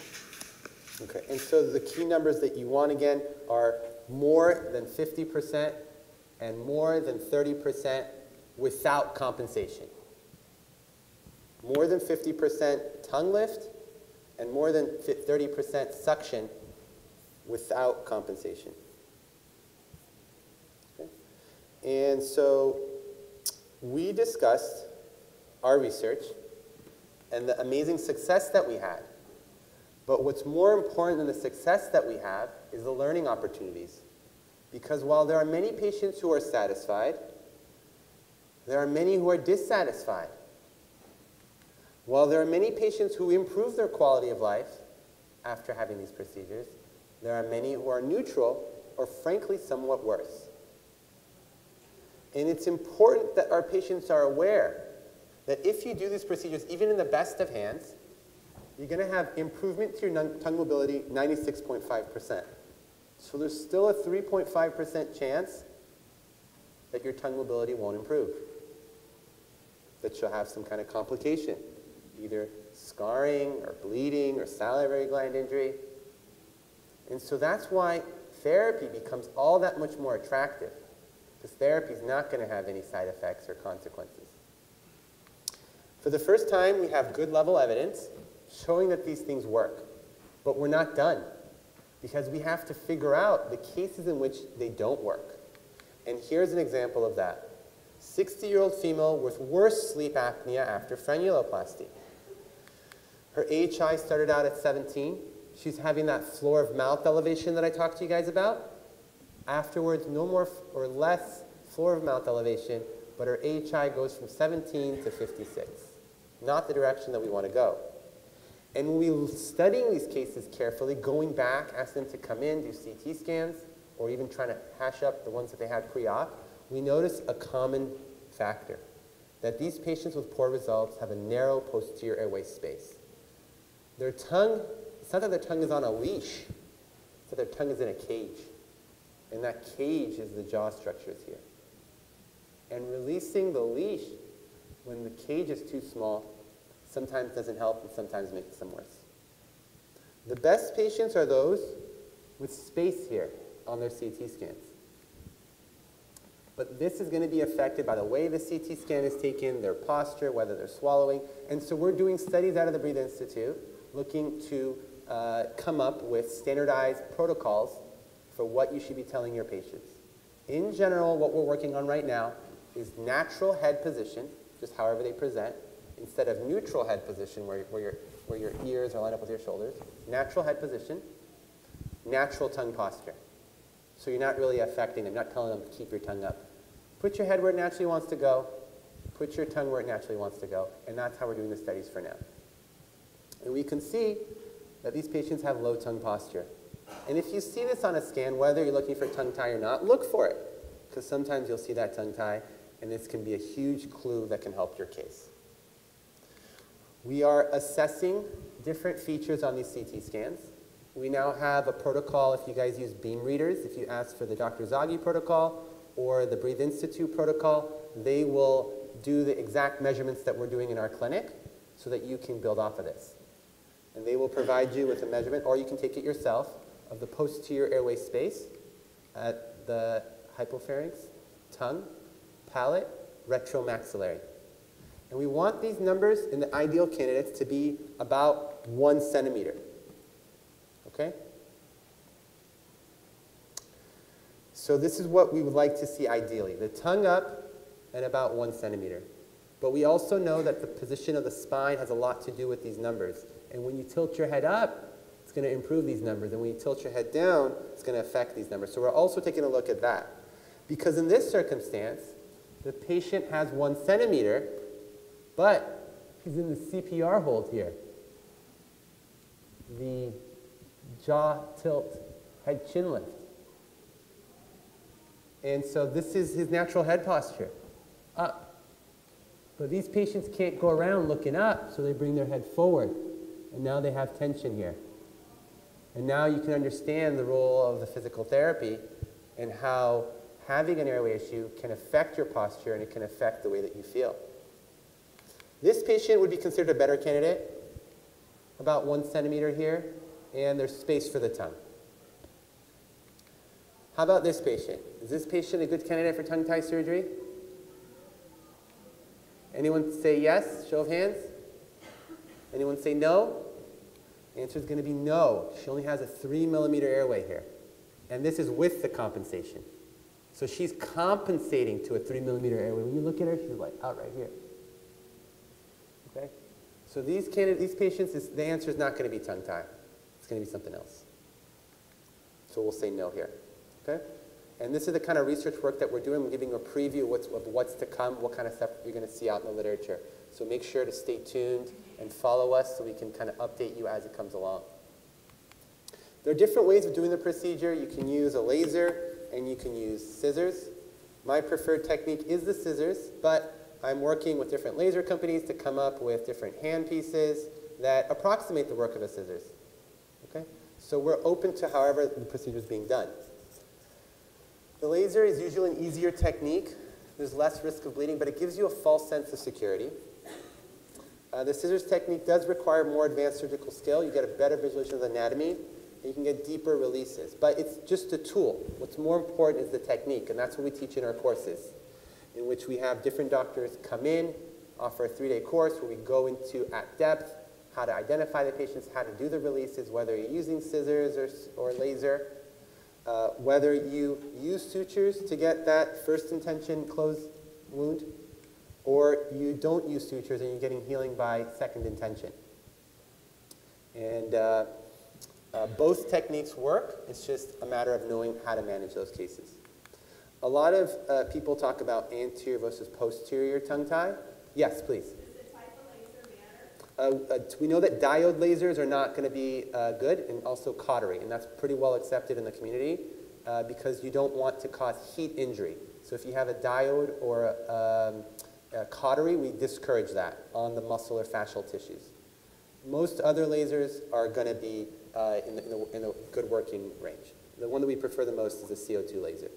Okay, and so the key numbers that you want, again, are more than 50% and more than 30% without compensation. More than 50% tongue lift and more than 30% suction without compensation. Okay. And so we discussed our research and the amazing success that we had. But what's more important than the success that we have is the learning opportunities. Because while there are many patients who are satisfied, there are many who are dissatisfied. While there are many patients who improve their quality of life after having these procedures, there are many who are neutral or frankly somewhat worse. And it's important that our patients are aware that if you do these procedures, even in the best of hands, you're going to have improvement to your tongue mobility 96.5%. So there's still a 3.5% chance that your tongue mobility won't improve, that you'll have some kind of complication, either scarring or bleeding or salivary gland injury. And so that's why therapy becomes all that much more attractive, because therapy is not going to have any side effects or consequences. For the first time, we have good level evidence showing that these things work, but we're not done, because we have to figure out the cases in which they don't work. And here's an example of that. 60-year-old female with worse sleep apnea after frenuloplasty. Her AHI started out at 17. She's having that floor of mouth elevation that I talked to you guys about. Afterwards, no more or less floor of mouth elevation, but her AHI goes from 17 to 56. Not the direction that we want to go. And when we're studying these cases carefully, going back, ask them to come in, do CT scans, or even trying to hash up the ones that they had pre-op, we notice a common factor, that these patients with poor results have a narrow posterior airway space. Their tongue, it's not that their tongue is on a leash, it's that their tongue is in a cage. And that cage is the jaw structures here. And releasing the leash when the cage is too small sometimes doesn't help and sometimes makes them worse. The best patients are those with space here on their CT scans. But this is going to be affected by the way the CT scan is taken, their posture, whether they're swallowing. And so we're doing studies out of the Breathe Institute looking to come up with standardized protocols for what you should be telling your patients. In general, what we're working on right now is natural head position, just however they present, instead of neutral head position where your ears are lined up with your shoulders. Natural head position, natural tongue posture. So you're not really affecting them, not telling them to keep your tongue up. Put your head where it naturally wants to go, put your tongue where it naturally wants to go, and that's how we're doing the studies for now. And we can see that these patients have low tongue posture. And if you see this on a scan, whether you're looking for tongue tie or not, look for it, because sometimes you'll see that tongue tie, and this can be a huge clue that can help your case. We are assessing different features on these CT scans. We now have a protocol if you guys use beam readers. If you ask for the Dr. Zaghi protocol or the Breathe Institute protocol, they will do the exact measurements that we're doing in our clinic so that you can build off of this. And they will provide you with a measurement, or you can take it yourself, of the posterior airway space at the hypopharynx, tongue, palate, retromaxillary. And we want these numbers in the ideal candidates to be about 1 centimeter. Okay? So this is what we would like to see ideally. The tongue up and about 1 centimeter. But we also know that the position of the spine has a lot to do with these numbers. And when you tilt your head up, it's going to improve these numbers. And when you tilt your head down, it's going to affect these numbers. So we're also taking a look at that. Because in this circumstance, the patient has 1 centimeter, but he's in the CPR hold here. The jaw tilt, head chin lift. And so this is his natural head posture, up. But these patients can't go around looking up, so they bring their head forward. And now they have tension here. And now you can understand the role of the physical therapy and how having an airway issue can affect your posture and it can affect the way that you feel. This patient would be considered a better candidate, about 1 centimeter here, and there's space for the tongue. How about this patient? Is this patient a good candidate for tongue tie surgery? Anyone say yes? Show of hands. Anyone say no? The answer is going to be no. She only has a 3 millimeter airway here. And this is with the compensation. So she's compensating to a 3 millimeter airway. When you look at her, she's like out right here. Okay? So these patients, the answer is not going to be tongue tie. It's going to be something else. So we'll say no here. Okay? And this is the kind of research work that we're doing. We're giving you a preview of what's to come, what kind of stuff you're going to see out in the literature. So make sure to stay tuned and follow us so we can kind of update you as it comes along. There are different ways of doing the procedure. You can use a laser and you can use scissors. My preferred technique is the scissors, but I'm working with different laser companies to come up with different hand pieces that approximate the work of the scissors. Okay? So we're open to however the procedure is being done. The laser is usually an easier technique. There's less risk of bleeding, but it gives you a false sense of security. The scissors technique does require more advanced surgical skill. You get a better visualization of the anatomy, and you can get deeper releases. But it's just a tool. What's more important is the technique, and that's what we teach in our courses, in which we have different doctors come in, offer a 3-day course where we go into at depth how to identify the patients, how to do the releases, whether you're using scissors or laser. Whether you use sutures to get that first intention closed wound, or you don't use sutures and you're getting healing by second intention. And both techniques work. It's just a matter of knowing how to manage those cases. A lot of people talk about anterior versus posterior tongue tie. Yes, please. We know that diode lasers are not going to be good, and also cautery, and that's pretty well accepted in the community because you don't want to cause heat injury. So if you have a diode or a cautery, we discourage that on the muscle or fascial tissues. Most other lasers are going to be in the good working range. The one that we prefer the most is the CO2 laser.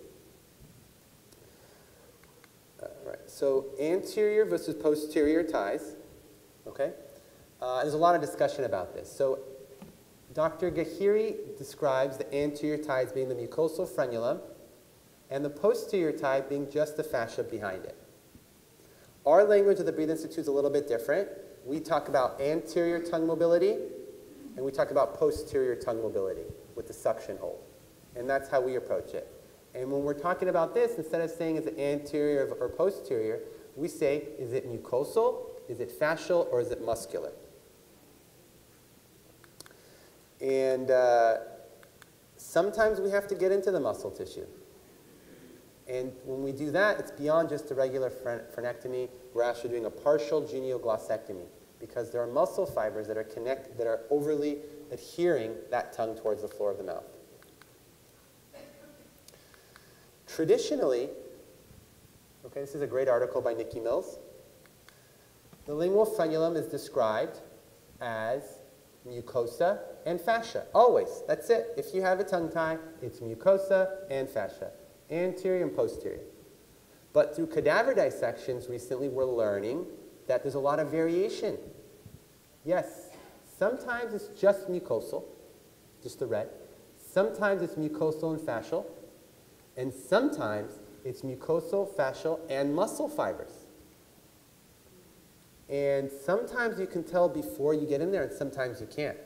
All right. So anterior versus posterior ties, okay? There's a lot of discussion about this. So Dr. Gahiri describes the anterior tie as being the mucosal frenulum and the posterior tie being just the fascia behind it. Our language at the Breathe Institute is a little bit different. We talk about anterior tongue mobility and we talk about posterior tongue mobility with the suction hold. And that's how we approach it. And when we're talking about this, instead of saying is it anterior or posterior, we say is it mucosal, is it fascial, or is it muscular? And sometimes we have to get into the muscle tissue. And when we do that, it's beyond just a regular frenectomy. We're actually doing a partial genioglosectomy because there are muscle fibers that are connected, that are overly adhering that tongue towards the floor of the mouth. Traditionally, okay, this is a great article by Nikki Mills. The lingual frenulum is described as mucosa and fascia, always. That's it. If you have a tongue tie, it's mucosa and fascia, anterior and posterior. But through cadaver dissections recently, we're learning that there's a lot of variation. Yes, sometimes it's just mucosal, just the red. Sometimes it's mucosal and fascial. And sometimes it's mucosal, fascial, and muscle fibers. And sometimes you can tell before you get in there, and sometimes you can't.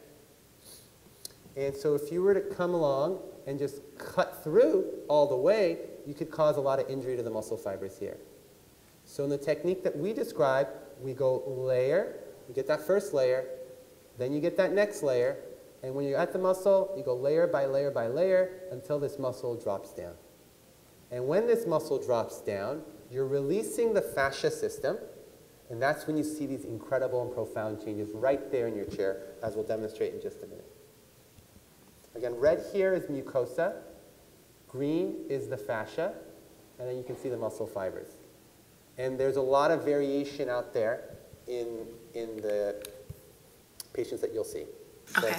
And so if you were to come along and just cut through all the way, you could cause a lot of injury to the muscle fibers here. So in the technique that we describe, we go layer, you get that first layer, then you get that next layer, and when you're at the muscle, you go layer by layer by layer until this muscle drops down. And when this muscle drops down, you're releasing the fascia system, and that's when you see these incredible and profound changes right there in your chair, as we'll demonstrate in just a minute. Again, red here is mucosa, green is the fascia, and then you can see the muscle fibers. And there's a lot of variation out there in the patients that you'll see. So, okay.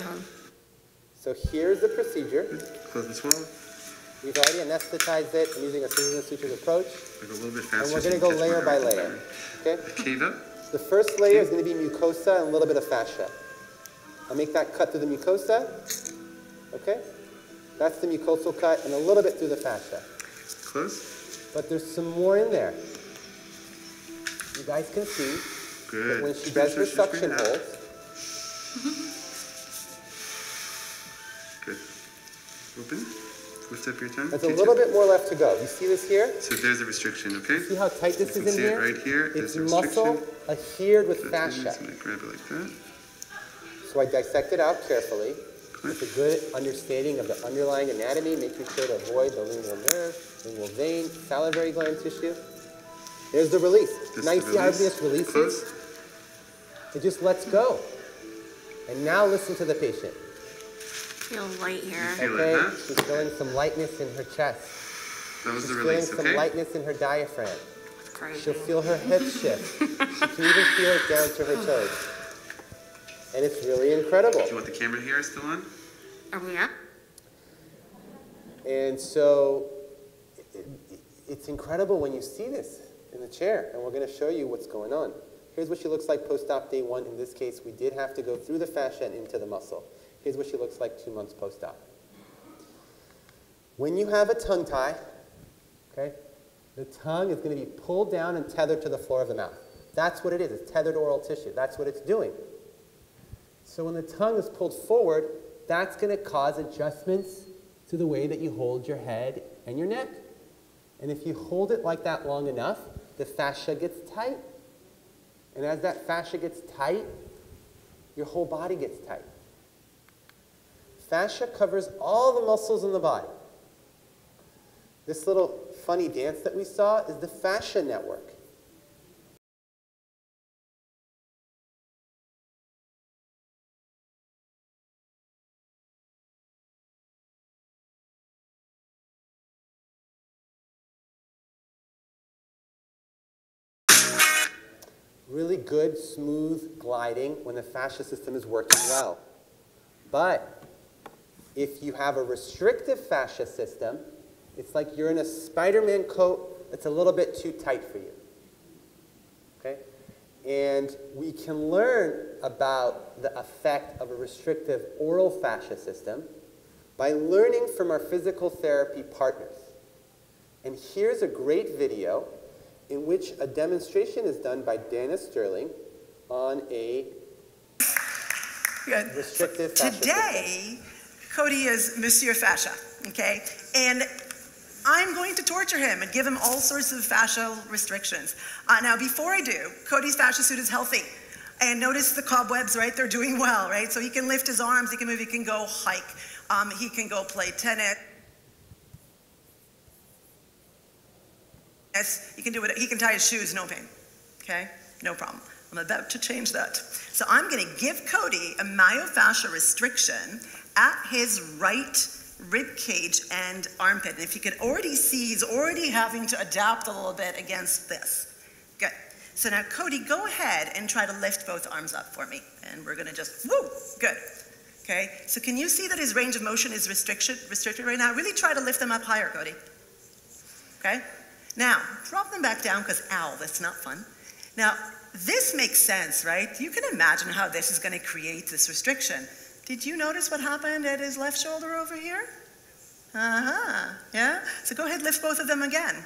So here's the procedure. We've already anesthetized it. I'm using a scissors and sutures approach. Like a little bit faster, and we're going to go layer by layer. Okay? The first layer is going to be mucosa and a little bit of fascia. I'll make that cut through the mucosa. Okay? That's the mucosal cut and a little bit through the fascia. Close. But there's some more in there. You guys can see that when she does her suction holds, Lift up your tongue. There's a little bit more left to go. You see this here? So there's a restriction, okay? See how tight this is in here? Right here. It's muscle adhered with fascia. I'm going to grab it like that. So I dissect it out carefully. With a good understanding of the underlying anatomy, making sure to avoid the lingual nerve, lingual vein, salivary gland tissue. There's the release. Now you see how this releases? It just lets go. And now listen to the patient. I feel light here. Okay, she's feeling some lightness in her chest. That was the release, okay? She's feeling some lightness in her diaphragm. That's crazy. She'll feel her hip shift. She can even feel it down to her toes. And it's really incredible. Do you want the camera here still on? Are we up? And so it's incredible when you see this in the chair. And we're going to show you what's going on. Here's what she looks like post-op day one. In this case, we did have to go through the fascia and into the muscle. Here's what she looks like 2 months post-op. When you have a tongue tie, okay, the tongue is going to be pulled down and tethered to the floor of the mouth. That's what it is. It's tethered oral tissue. That's what it's doing. So when the tongue is pulled forward, that's going to cause adjustments to the way that you hold your head and your neck. And if you hold it like that long enough, the fascia gets tight. And as that fascia gets tight, your whole body gets tight. Fascia covers all the muscles in the body. This little funny dance that we saw is the fascia network. Really good, smooth gliding when the fascia system is working well. But if you have a restrictive fascia system, it's like you're in a Spider-Man coat that's a little bit too tight for you. Okay? And we can learn about the effect of a restrictive oral fascia system by learning from our physical therapy partners. And here's a great video in which a demonstration is done by Dana Sterling on a restrictive fascia. Today, Cody is Monsieur Fascia, okay? And I'm going to torture him and give him all sorts of fascial restrictions. Now, before I do, Cody's fascia suit is healthy. And notice the cobwebs, right? They're doing well, right? So he can lift his arms, he can move, he can go hike, he can go play tennis. Yes, you can do it. He can tie his shoes, no pain. Okay? No problem. I'm about to change that. So I'm going to give Cody a myofascial restriction at his right rib cage and armpit. And if you could already see, he's already having to adapt a little bit against this. Good. So now, Cody, go ahead and try to lift both arms up for me. And we're going to just, woo, good. Okay? So can you see that his range of motion is restricted right now? Really try to lift them up higher, Cody. Okay? Now, drop them back down because, ow, that's not fun. Now, this makes sense, right? You can imagine how this is going to create this restriction. Did you notice what happened at his left shoulder over here? Uh-huh, yeah? So go ahead, lift both of them again.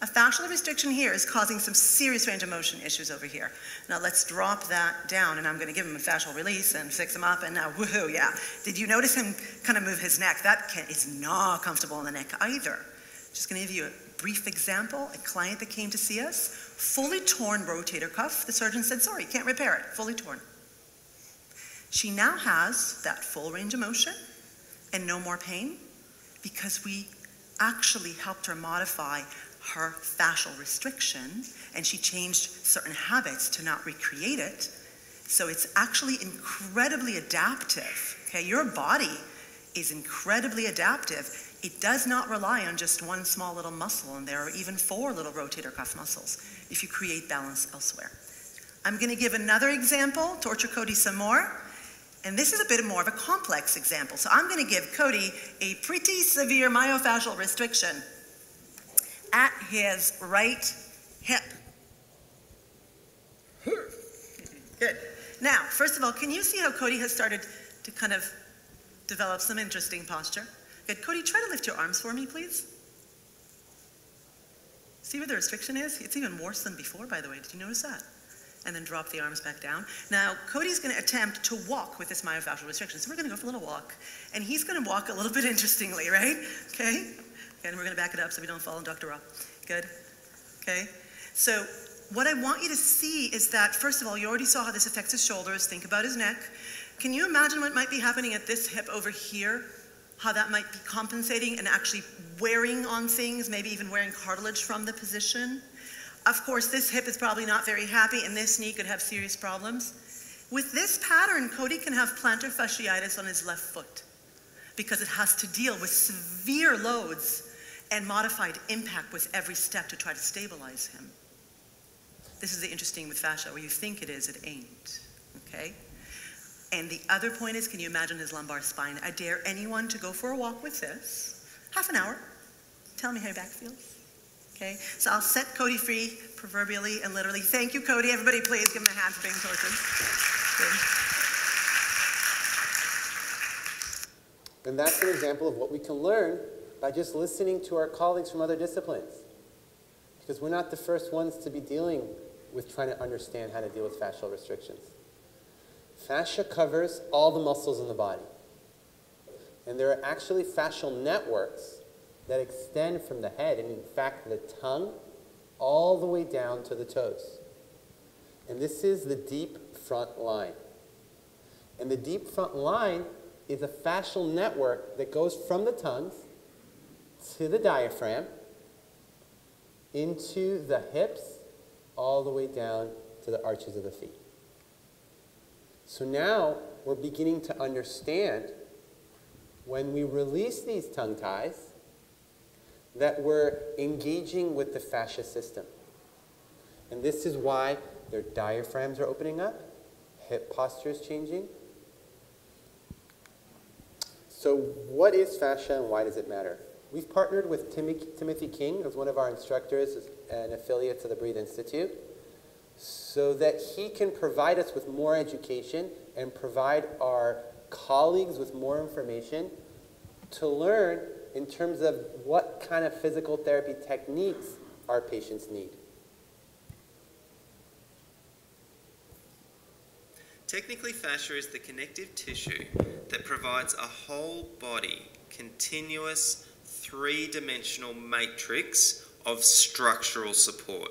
A fascial restriction here is causing some serious range of motion issues over here. Now, let's drop that down, and I'm going to give him a fascial release and fix him up, and now, woohoo, yeah. Did you notice him kind of move his neck? That is not comfortable in the neck either. Just going to give you a brief example, a client that came to see us, fully torn rotator cuff. The surgeon said, sorry, can't repair it, fully torn. She now has that full range of motion and no more pain because we actually helped her modify her fascial restriction and she changed certain habits to not recreate it. So it's actually incredibly adaptive. Okay, your body is incredibly adaptive. It does not rely on just one small little muscle in there, or even four little rotator cuff muscles, if you create balance elsewhere. I'm going to give another example, torture Cody some more. And this is a bit more of a complex example. So I'm going to give Cody a pretty severe myofascial restriction at his right hip. Good. Now, first of all, can you see how Cody has started to kind of develop some interesting posture? Good. Cody, try to lift your arms for me, please. See where the restriction is? It's even worse than before, by the way. Did you notice that? and then drop the arms back down. Now, Cody's going to attempt to walk with this myofascial restriction. So we're going to go for a little walk. And he's going to walk a little bit interestingly, right? Okay? And we're going to back it up so we don't fall on Dr. Rock. Good? Okay? So what I want you to see is that, first of all, you already saw how this affects his shoulders. Think about his neck. Can you imagine what might be happening at this hip over here? How that might be compensating and actually wearing on things, maybe even wearing cartilage from the position. Of course, this hip is probably not very happy, and this knee could have serious problems. With this pattern, Cody can have plantar fasciitis on his left foot because it has to deal with severe loads and modified impact with every step to try to stabilize him. This is the interesting with fascia, where you think it is, it ain't, okay? And the other point is, can you imagine his lumbar spine? I dare anyone to go for a walk with this, half an hour. Tell me how your back feels. Okay, so I'll set Cody free, proverbially and literally. Thank you, Cody. Everybody, please give him a hand for being tortured. And that's an example of what we can learn by just listening to our colleagues from other disciplines. Because we're not the first ones to be dealing with trying to understand how to deal with fascial restrictions. Fascia covers all the muscles in the body. And there are actually fascial networks that extend from the head, and in fact the tongue, all the way down to the toes. And this is the deep front line. And the deep front line is a fascial network that goes from the tongue to the diaphragm, into the hips, all the way down to the arches of the feet. So now we're beginning to understand, when we release these tongue ties, that we're engaging with the fascia system. And this is why their diaphragms are opening up, hip posture is changing. So what is fascia and why does it matter? We've partnered with Timothy King, as one of our instructors and affiliate to the Breathe Institute, so that he can provide us with more education and provide our colleagues with more information to learn in terms of what kind of physical therapy techniques our patients need. Technically, fascia is the connective tissue that provides a whole body, continuous, three-dimensional matrix of structural support.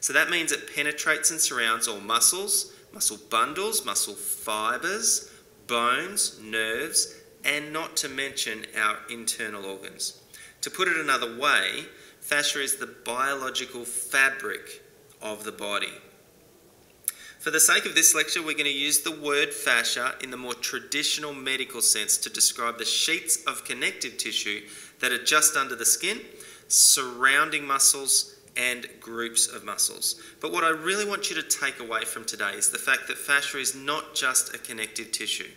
So that means it penetrates and surrounds all muscles, muscle bundles, muscle fibers, bones, nerves, and not to mention our internal organs. To put it another way, fascia is the biological fabric of the body. For the sake of this lecture, we're going to use the word fascia in the more traditional medical sense to describe the sheets of connective tissue that are just under the skin, surrounding muscles, and groups of muscles. But what I really want you to take away from today is the fact that fascia is not just a connective tissue.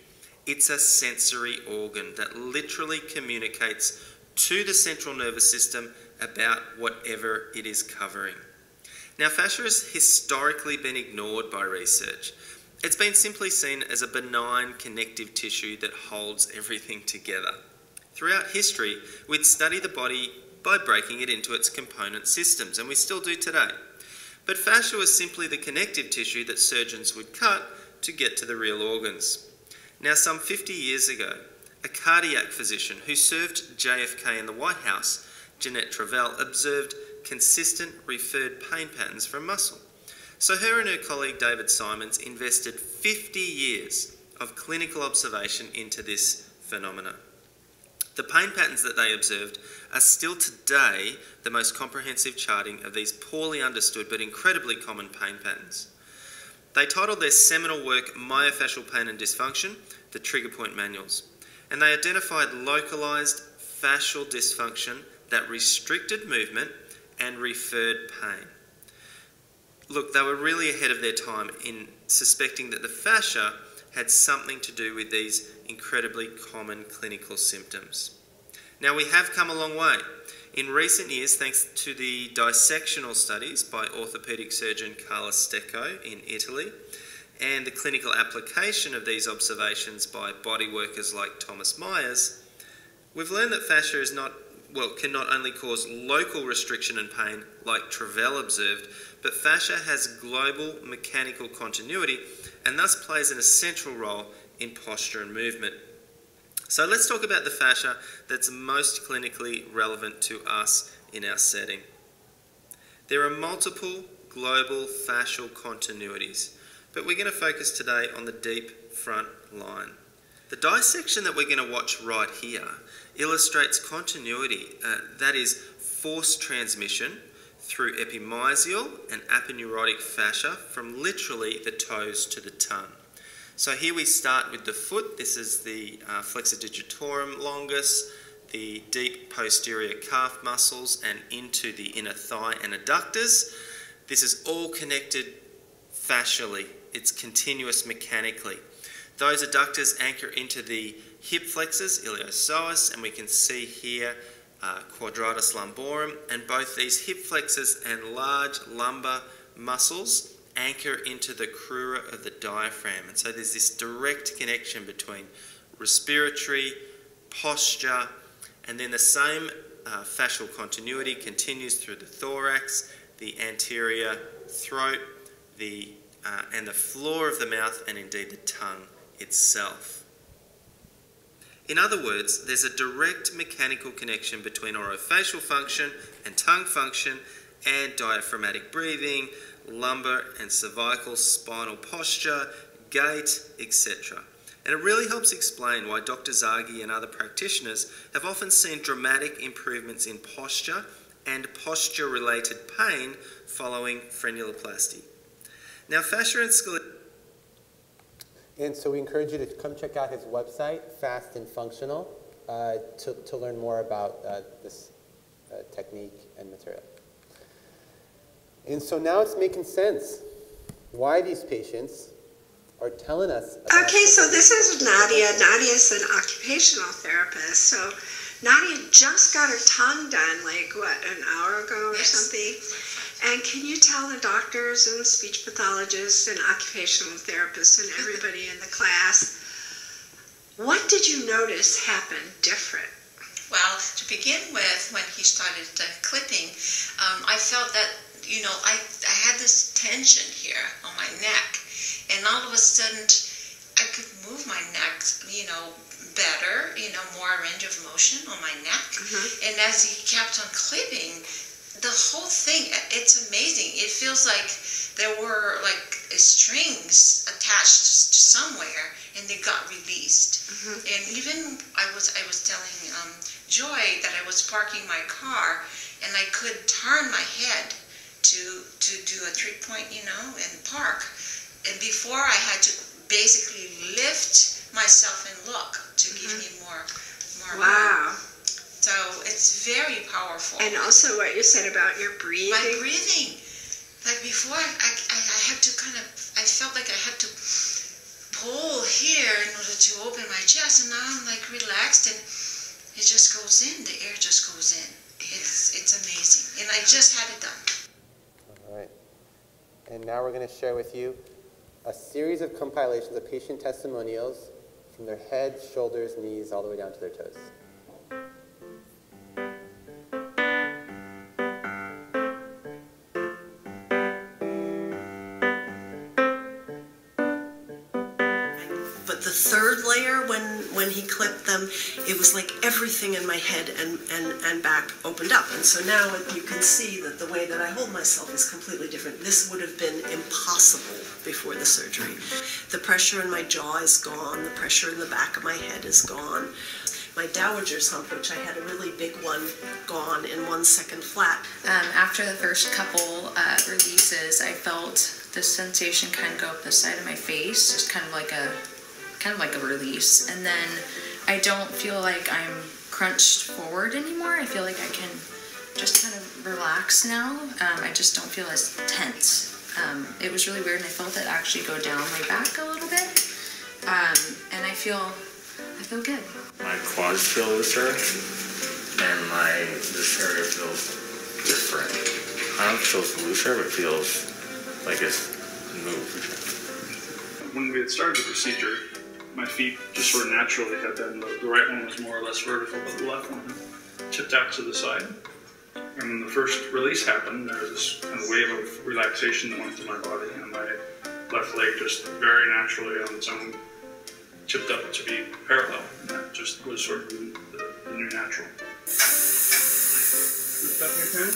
It's a sensory organ that literally communicates to the central nervous system about whatever it is covering. Now, fascia has historically been ignored by research. It's been simply seen as a benign connective tissue that holds everything together. Throughout history, we'd study the body by breaking it into its component systems, and we still do today. But fascia was simply the connective tissue that surgeons would cut to get to the real organs. Now, some 50 years ago, a cardiac physician who served JFK in the White House, Jeanette Travell, observed consistent referred pain patterns from muscle. So her and her colleague David Simons invested 50 years of clinical observation into this phenomena. The pain patterns that they observed are still today the most comprehensive charting of these poorly understood but incredibly common pain patterns. They titled their seminal work, Myofascial Pain and Dysfunction, the Trigger Point Manuals. And they identified localized fascial dysfunction that restricted movement and referred pain. Look, they were really ahead of their time in suspecting that the fascia had something to do with these incredibly common clinical symptoms. Now, we have come a long way. In recent years, thanks to the dissectional studies by orthopaedic surgeon Carlos Stecco in Italy, and the clinical application of these observations by body workers like Thomas Myers, we've learned that fascia is not can not only cause local restriction and pain, like Travell observed, but fascia has global mechanical continuity and thus plays an essential role in posture and movement. So let's talk about the fascia that's most clinically relevant to us in our setting. There are multiple global fascial continuities, but we're going to focus today on the deep front line. The dissection that we're going to watch right here illustrates continuity, that is force transmission through epimysial and aponeurotic fascia from literally the toes to the tongue. So here we start with the foot. This is the flexor digitorum longus, the deep posterior calf muscles, and into the inner thigh and adductors. This is all connected fascially. It's continuous mechanically. Those adductors anchor into the hip flexors, iliopsoas, and we can see here quadratus lumborum, and both these hip flexors and large lumbar muscles anchor into the crura of the diaphragm. And so there's this direct connection between respiratory, posture, and then the same fascial continuity continues through the thorax, the anterior throat, and the floor of the mouth, and indeed the tongue itself. In other words, there's a direct mechanical connection between orofacial function and tongue function and diaphragmatic breathing, lumbar and cervical spinal posture, gait, etc. And it really helps explain why Dr. Zaghi and other practitioners have often seen dramatic improvements in posture and posture-related pain following frenuloplasty. Now, fascia and skeleton. And so we encourage you to come check out his website, Fast and Functional, to learn more about this technique and material. And so now it's making sense why these patients are telling us about. Okay, so this is Nadia. Nadia's an occupational therapist. So Nadia just got her tongue done, like, what, an hour ago or something? And can you tell the doctors and speech pathologists and occupational therapists and everybody in the class, what did you notice happened different? Well, to begin with, when he started clipping, I felt that, you know, I had this tension here on my neck. And all of a sudden, I could move my neck, you know, better, you know, more range of motion on my neck. Mm-hmm. And as he kept on clipping, the whole thing, it's amazing. It feels like there were like strings attached to somewhere and they got released. Mm-hmm. And even I was telling Joy that I was parking my car and I could turn my head to do a 3-point, you know, and park. And before I had to basically lift myself and look to mm-hmm. give me more wow. Room. So it's very powerful. And also what you said about your breathing. My breathing. Like before, I had to kind of, I felt like I had to pull here in order to open my chest. And now I'm like relaxed and it just goes in. The air just goes in. It's amazing. And I just had it done. All right. And now we're going to share with you a series of compilations of patient testimonials from their head, shoulders, knees, all the way down to their toes. Third layer, when he clipped them, it was like everything in my head and back opened up. And so now you can see that the way that I hold myself is completely different. This would have been impossible before the surgery. The pressure in my jaw is gone. The pressure in the back of my head is gone. My dowager's hump, which I had a really big one, gone in 1 second flat. After the first couple releases, I felt this sensation kind of go up the side of my face, just kind of like a release, and then I don't feel like I'm crunched forward anymore. I feel like I can just kind of relax now. I just don't feel as tense. It was really weird, and I felt it actually go down my back a little bit, and I feel good. My quads feel looser, and this area feels different. I don't feel looser, but it feels like it's moved. When we had started the procedure, my feet just sort of naturally had been, the right one was more or less vertical, but the left one tipped out to the side. And when the first release happened, there was this kind of wave of relaxation that went through my body, and my left leg just very naturally on its own tipped up to be parallel. And that just was sort of the new natural. Lift up your hand.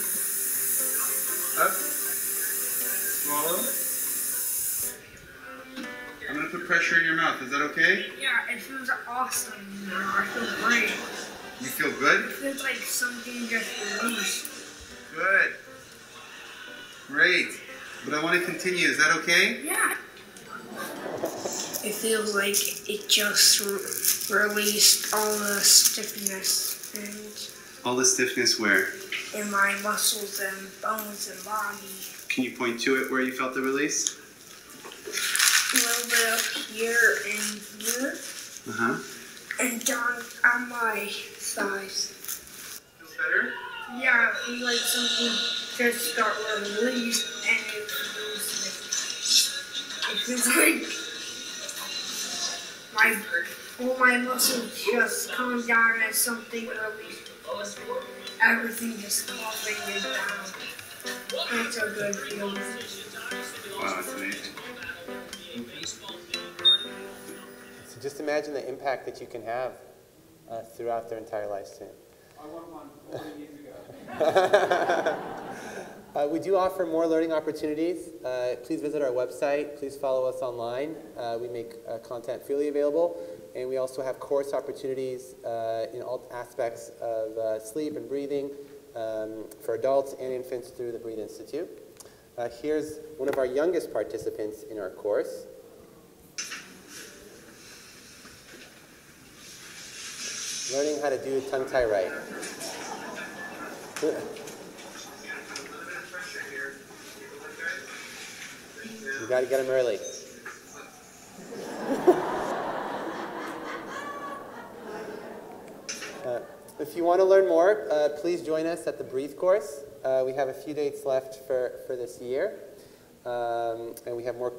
Up. Swallow. I'm going to put pressure in your mouth. Is that okay? Yeah, it feels awesome. I feel great. You feel good? It feels like something just released. Good. Great. But I want to continue. Is that okay? Yeah. It feels like it just released all the stiffness. And all the stiffness where? In my muscles and bones and body. Can you point to it where you felt the release? A little bit up here and here. Uh-huh. And down on my thighs. Feel better? Yeah, I feel like something just got released and it feels like all my muscles just come down as something released. Everything just coughing and down. That's a good feeling. Wow, that's amazing. Just imagine the impact that you can have throughout their entire lifespan. I won one 40 years ago. We do offer more learning opportunities. Please visit our website. Please follow us online. We make content freely available. And we also have course opportunities in all aspects of sleep and breathing for adults and infants through the Breathe Institute. Here's one of our youngest participants in our course. Learning how to do tongue-tie right. You got to get them early. If you want to learn more, please join us at the Breathe course. We have a few dates left for this year, and we have more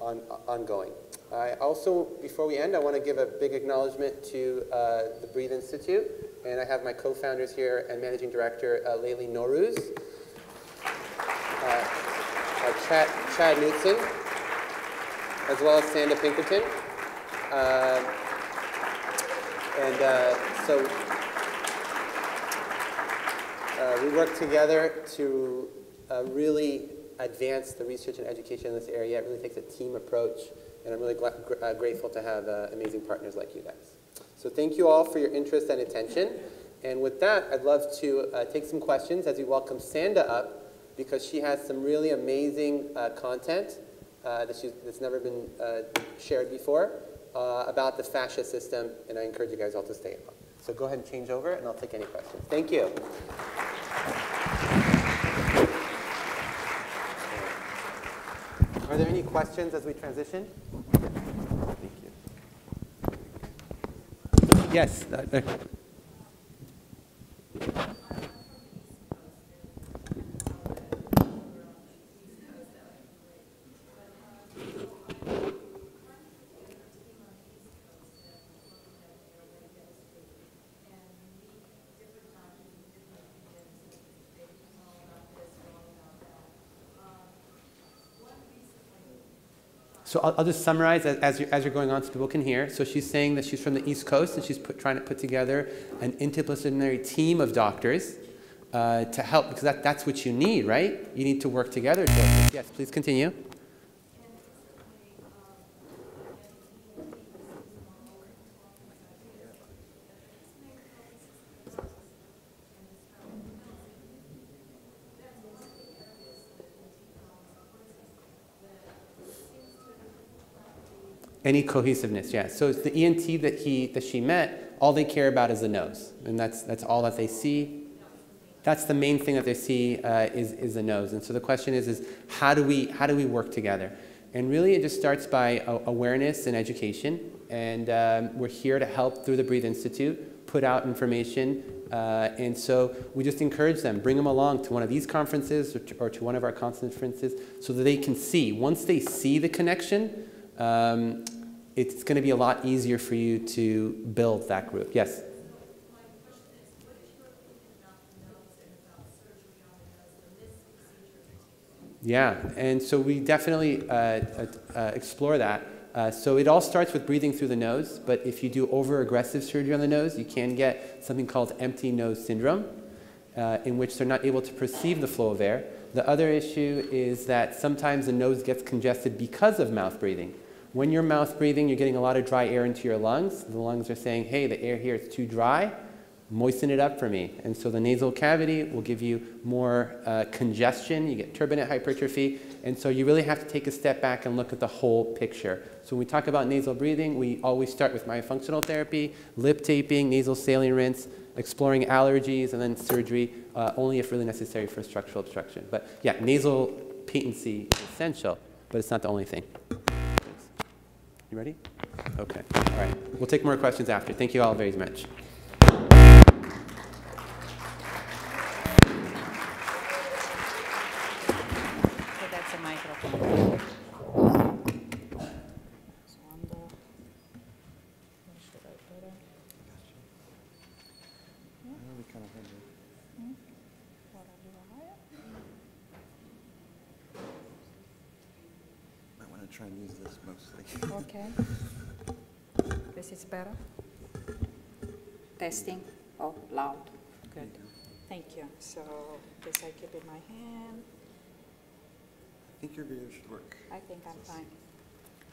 ongoing. I also, before we end, I want to give a big acknowledgement to the Breathe Institute, and I have my co-founders here and Managing Director Leili Norouz, Chad Nutson, as well as Sanda Pinkerton. So we work together to really advance the research and education in this area. It really takes a team approach. And I'm really grateful to have amazing partners like you guys. So thank you all for your interest and attention. And with that, I'd love to take some questions as we welcome Sanda up, because she has some really amazing content that's never been shared before about the fascia system. And I encourage you guys all to stay up. So go ahead and change over, and I'll take any questions. Thank you. Are there any questions as we transition? Thank you. Yes. So I'll just summarize as you're going on so people can hear. So she's saying that she's from the East Coast, and she's trying to put together an interdisciplinary team of doctors to help, because that's what you need, right? You need to work together. So, yes, please continue. Any cohesiveness, yeah. So it's the ENT that she met, all they care about is the nose. And that's all that they see. That's the main thing that they see is the nose. And so the question is how do we work together? And really it just starts by awareness and education. And we're here to help through the Breathe Institute, put out information. And so we just encourage them, bring them along to one of these conferences or to one of our conferences so that they can see. Once they see the connection, it's going to be a lot easier for you to build that group. Yes? Yeah, and so we definitely explore that. So it all starts with breathing through the nose, but if you do over-aggressive surgery on the nose, you can get something called empty nose syndrome, in which they're not able to perceive the flow of air. The other issue is that sometimes the nose gets congested because of mouth breathing. When you're mouth breathing, you're getting a lot of dry air into your lungs. The lungs are saying, hey, the air here is too dry. Moisten it up for me. And so the nasal cavity will give you more congestion. You get turbinate hypertrophy. And so you really have to take a step back and look at the whole picture. So when we talk about nasal breathing, we always start with myofunctional therapy, lip taping, nasal saline rinse, exploring allergies, and then surgery, only if really necessary for structural obstruction. But yeah, nasal patency is essential, but it's not the only thing. You ready? Okay. All right. We'll take more questions after. Thank you all very much. Testing. Oh, loud. Good. Thank you. So this I keep in my hand. I think your video should work. I think I'm fine.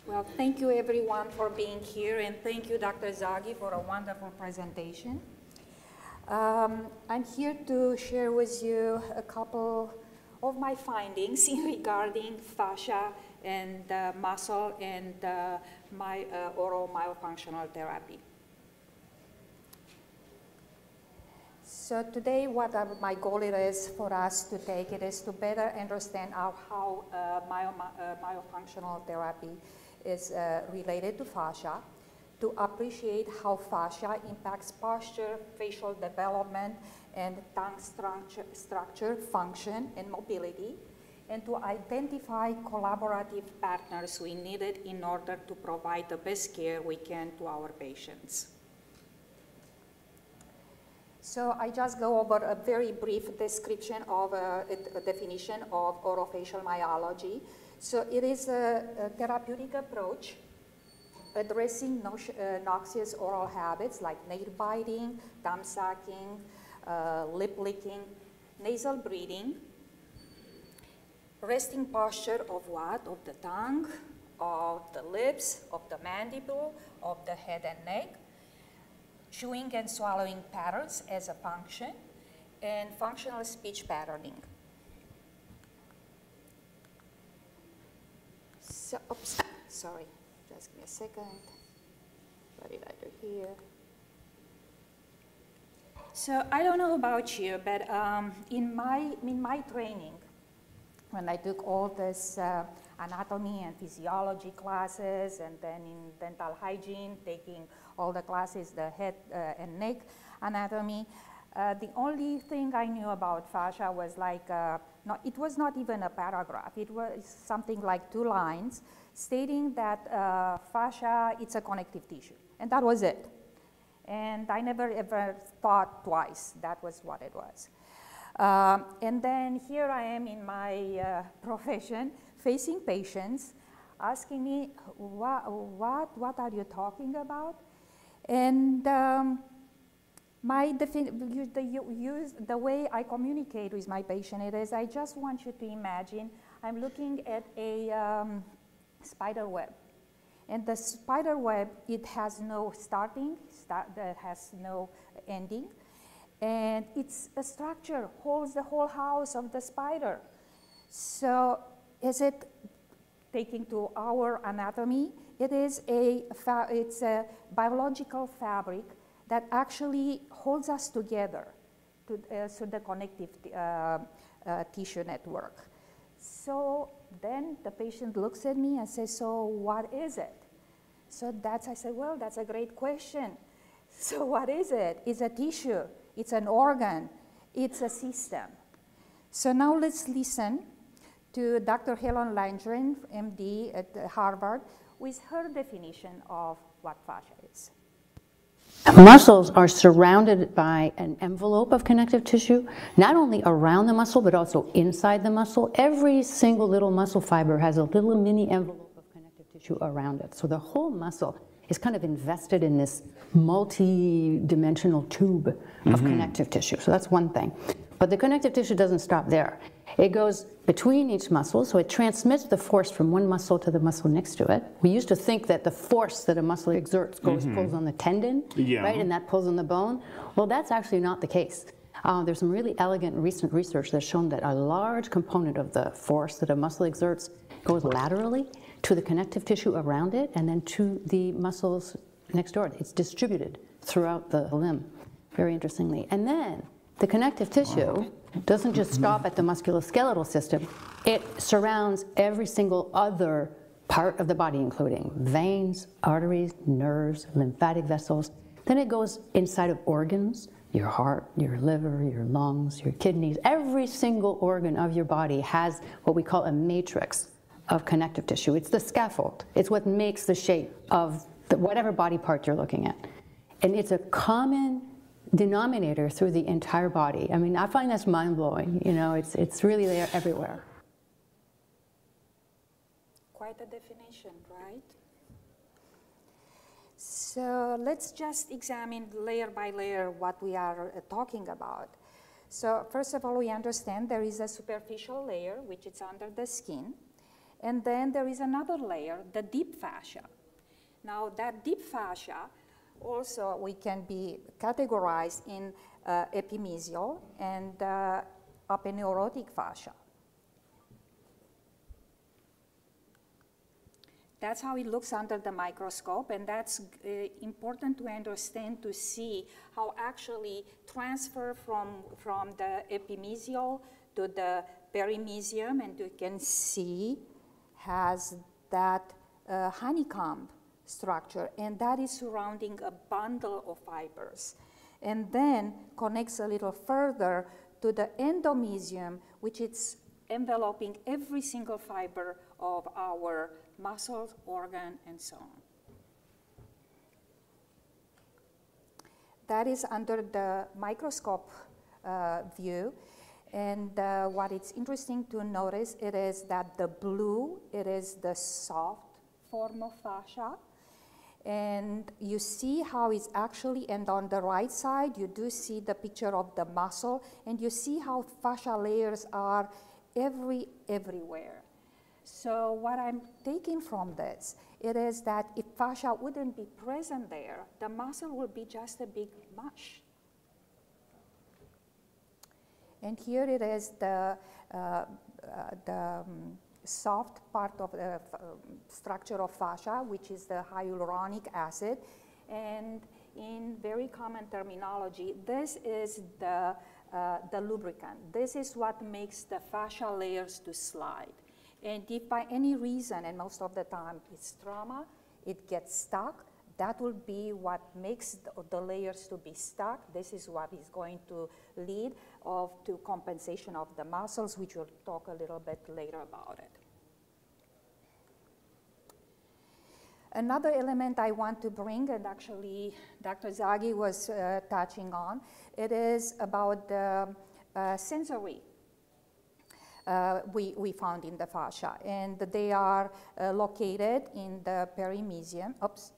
Well, thank you everyone for being here, and thank you, Dr. Zaghi, for a wonderful presentation. I'm here to share with you a couple of my findings in regarding fascia and muscle and my oral myofunctional therapy. So today, what my goal is for us to take it is to better understand how myofunctional therapy is related to fascia, to appreciate how fascia impacts posture, facial development, and tongue structure, function, and mobility, and to identify collaborative partners we needed in order to provide the best care we can to our patients. So I just go over a very brief description of a definition of orofacial myology. So it is a therapeutic approach addressing noxious oral habits like nail biting, thumb sucking, lip licking, nasal breathing, resting posture of what? Of the tongue, of the lips, of the mandible, of the head and neck, chewing and swallowing patterns as a function, and functional speech patterning. So, oops, sorry, just give me a second. What did I do here? So I don't know about you, but in my training, when I took all this anatomy and physiology classes, and then in dental hygiene, taking all the classes, the head and neck anatomy. The only thing I knew about fascia was like, it was not even a paragraph. It was something like 2 lines stating that fascia, it's a connective tissue. And that was it. And I never ever thought twice. That was what it was. And then here I am in my profession, facing patients, asking me, what are you talking about? And the way I communicate with my patient, it is, I just want you to imagine I'm looking at a spider web. And the spider web, it has no starting, that has no ending. And it's a structure, holds the whole house of the spider. So is it, taking to our anatomy, it's a biological fabric that actually holds us together through so the connective tissue network. So then the patient looks at me and says, so what is it? So I said, well, that's a great question. So what is it? It's a tissue, it's an organ, it's a system. So now let's listen to Dr. Helen Landgren, MD at Harvard, with her definition of what fascia is. Muscles are surrounded by an envelope of connective tissue, not only around the muscle, but also inside the muscle. Every single little muscle fiber has a little mini envelope of connective tissue around it. So the whole muscle is kind of invested in this multi-dimensional tube of connective tissue. So that's one thing. But the connective tissue doesn't stop there. It goes between each muscle, so it transmits the force from one muscle to the muscle next to it. We used to think that the force that a muscle exerts goes pulls on the tendon, right, and that pulls on the bone. Well, that's actually not the case. There's some really elegant recent research that's shown that a large component of the force that a muscle exerts goes laterally to the connective tissue around it and then to the muscles next door. It's distributed throughout the limb, very interestingly. And then the connective tissue doesn't just stop at the musculoskeletal system. It surrounds every single other part of the body, including veins, arteries, nerves, lymphatic vessels. Then it goes inside of organs, your heart, your liver, your lungs, your kidneys. Every single organ of your body has what we call a matrix of connective tissue. It's the scaffold. It's what makes the shape of whatever body part you're looking at. And it's a common denominator through the entire body. I mean, I find that's mind-blowing. You know, it's really there everywhere. Quite a definition, right? So let's just examine layer by layer what we are talking about. So first of all, we understand there is a superficial layer, which is under the skin. And then there is another layer, the deep fascia. Now that deep fascia also we can be categorized in epimesial and aponeurotic fascia. That's how it looks under the microscope, and that's important to understand to see how actually transfer from the epimesial to the perimesium, and you can see has that honeycomb structure, and that is surrounding a bundle of fibers, and then connects a little further to the endomesium, which is enveloping every single fiber of our muscles, organ, and so on. That is under the microscope view. And what it's interesting to notice, it is that the blue, it is the soft form of fascia. And you see how it's actually, and on the right side, you do see the picture of the muscle, and you see how fascia layers are everywhere. So what I'm taking from this, it is that if fascia wouldn't be present there, the muscle would be just a big mush. And here it is the soft part of the structure of fascia, which is the hyaluronic acid. And in very common terminology, this is the lubricant. This is what makes the fascia layers to slide. And if by any reason, and most of the time it's trauma, it gets stuck, that will be what makes the layers to be stuck. This is what is going to lead to compensation of the muscles, which we'll talk a little bit later about it. Another element I want to bring, and actually Dr. Zaghi was touching on, it is about the sensory we found in the fascia. And they are located in the perimesium. Oops.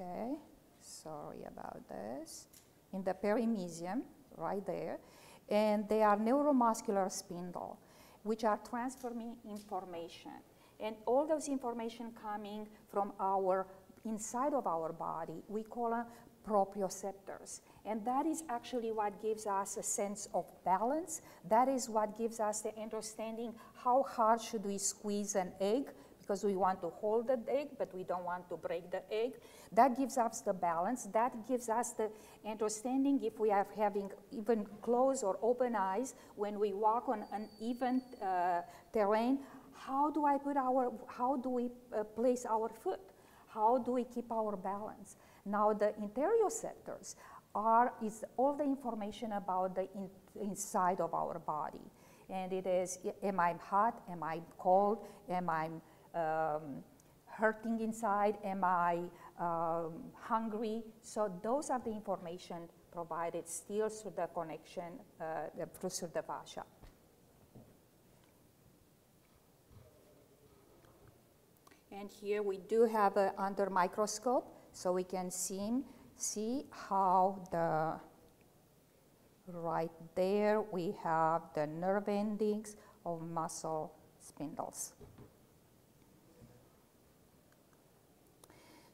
Okay, sorry about this, in the perimesium, right there, and they are neuromuscular spindle, which are transferring information, and all those information coming from our, inside of our body, we call them proprioceptors, and that is actually what gives us a sense of balance. That is what gives us the understanding how hard should we squeeze an egg, because we want to hold the egg, but we don't want to break the egg. That gives us the balance. That gives us the understanding if we are having even closed or open eyes when we walk on an uneven terrain. How do we place our foot? How do we keep our balance? Now the interioceptors is all the information about the inside of our body. And it is, am I hot? Am I cold? Am I hurting inside? Am I hungry. So those are the information provided still through the connection, through the fascia. And here we do have an under microscope, so we can see how the, right there we have the nerve endings of muscle spindles.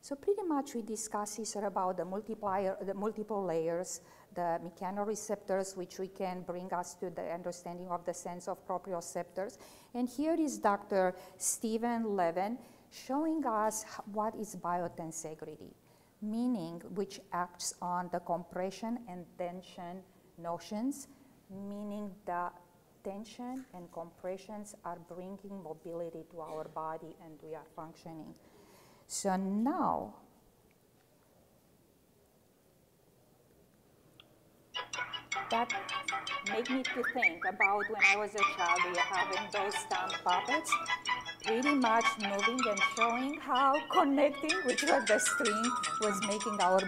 So pretty much we discussed here about the multiple layers, the mechanoreceptors, which we can bring us to the understanding of the sense of proprioceptors. And here is Dr. Stephen Levin showing us what is biotensegrity, meaning which acts on the compression and tension notions, meaning that tension and compressions are bringing mobility to our body and we are functioning. So now, that made me to think about when I was a child, we were having those thumb puppets, pretty much moving and showing how connecting, which was the string, was making our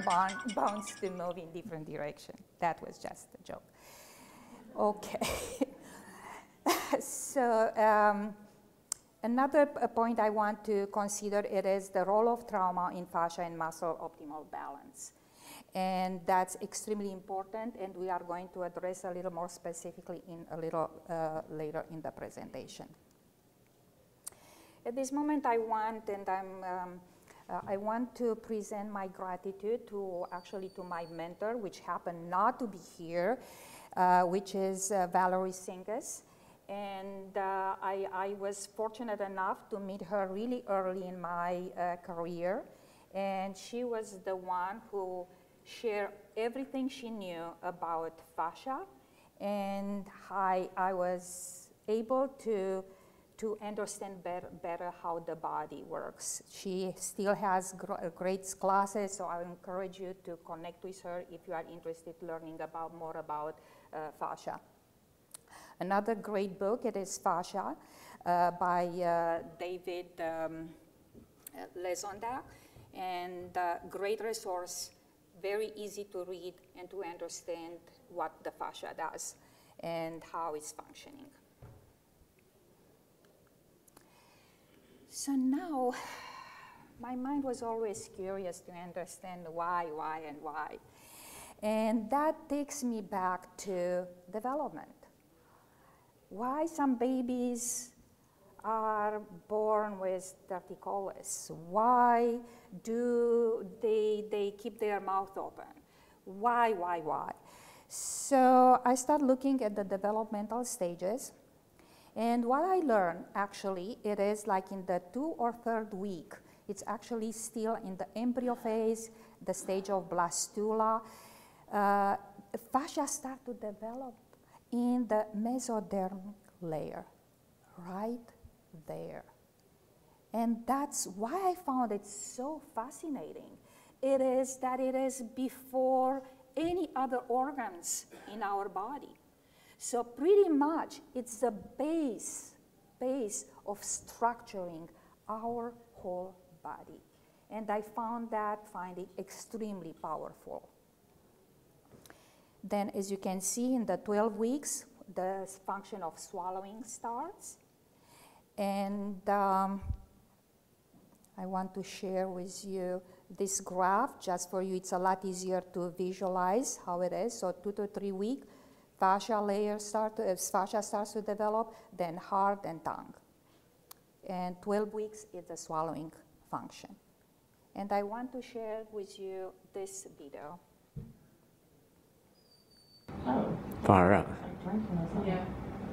bones to move in different directions. That was just a joke. Okay. So another point I want to consider, it is the role of trauma in fascia and muscle optimal balance. And that's extremely important, and we are going to address a little more specifically in a little later in the presentation. At this moment, I want, and I want to present my gratitude to actually to my mentor, which happened not to be here, which is Valerie Singas, and I was fortunate enough to meet her really early in my career, and she was the one who shared everything she knew about fascia, and I was able to understand better how the body works. She still has great classes, so I encourage you to connect with her if you are interested in learning about more about fascia. Another great book, it is Fascia by David Lesonda, and great resource, very easy to read and to understand what the fascia does and how it's functioning. So now, my mind was always curious to understand why, and why. And that takes me back to development. Why some babies are born with torticollis? Why do they keep their mouth open? Why? So I start looking at the developmental stages. And what I learned, actually, it is like in the 2nd or 3rd week. It's actually still in the embryo phase, the stage of blastula. Fascia start to develop in the mesoderm layer, right there. And that's why I found it so fascinating. It is that it is before any other organs in our body. So pretty much it's the base of structuring our whole body. And I found that finding extremely powerful. Then as you can see in the 12 weeks, the function of swallowing starts. And I want to share with you this graph just for you. It's a lot easier to visualize how it is. So 2 to 3 weeks. Fascia layer starts to develop, then heart and tongue. And 12 weeks is the swallowing function. And I want to share with you this video. Oh. Far out. Yeah.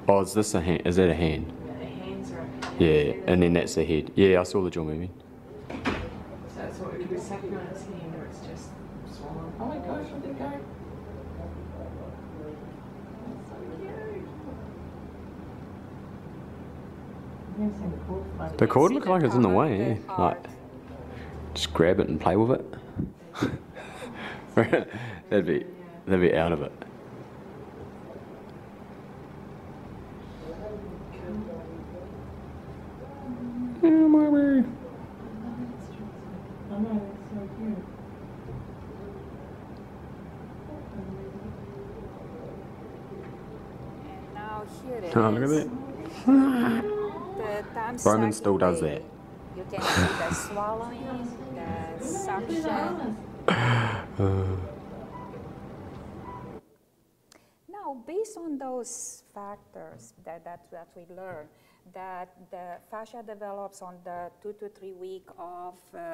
Oh, is this a hand? Is that a hand? Yeah, the hands are a hand. Yeah, and then that's the head. Yeah, I saw the jaw moving. So it's what we were sucking on its hand, or it's just swallowing. Oh my gosh, where'd it go? The cord looks like it's in the way, yeah. Like, just grab it and play with it. They'd be out of it. Yeah, my way. Here it is. Oh, look at that. The thumb Berman still does that. You can see the swallowing, the suction. Now, based on those factors that we learn, that the fascia develops on the 2 to 3 weeks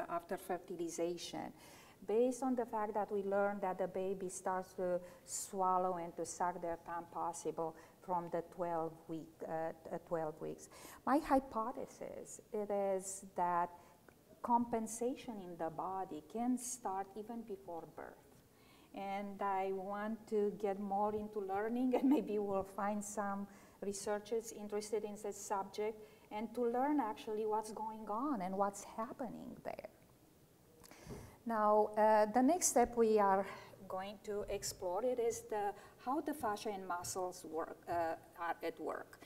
after fertilization. Based on the fact that we learned that the baby starts to swallow and to suck their thumb possible from the 12 weeks. My hypothesis, it is that compensation in the body can start even before birth. And I want to get more into learning, and maybe we'll find some researchers interested in this subject and to learn actually what's going on and what's happening there. Now, the next step we are going to explore it is how the fascia and muscles work, are at work.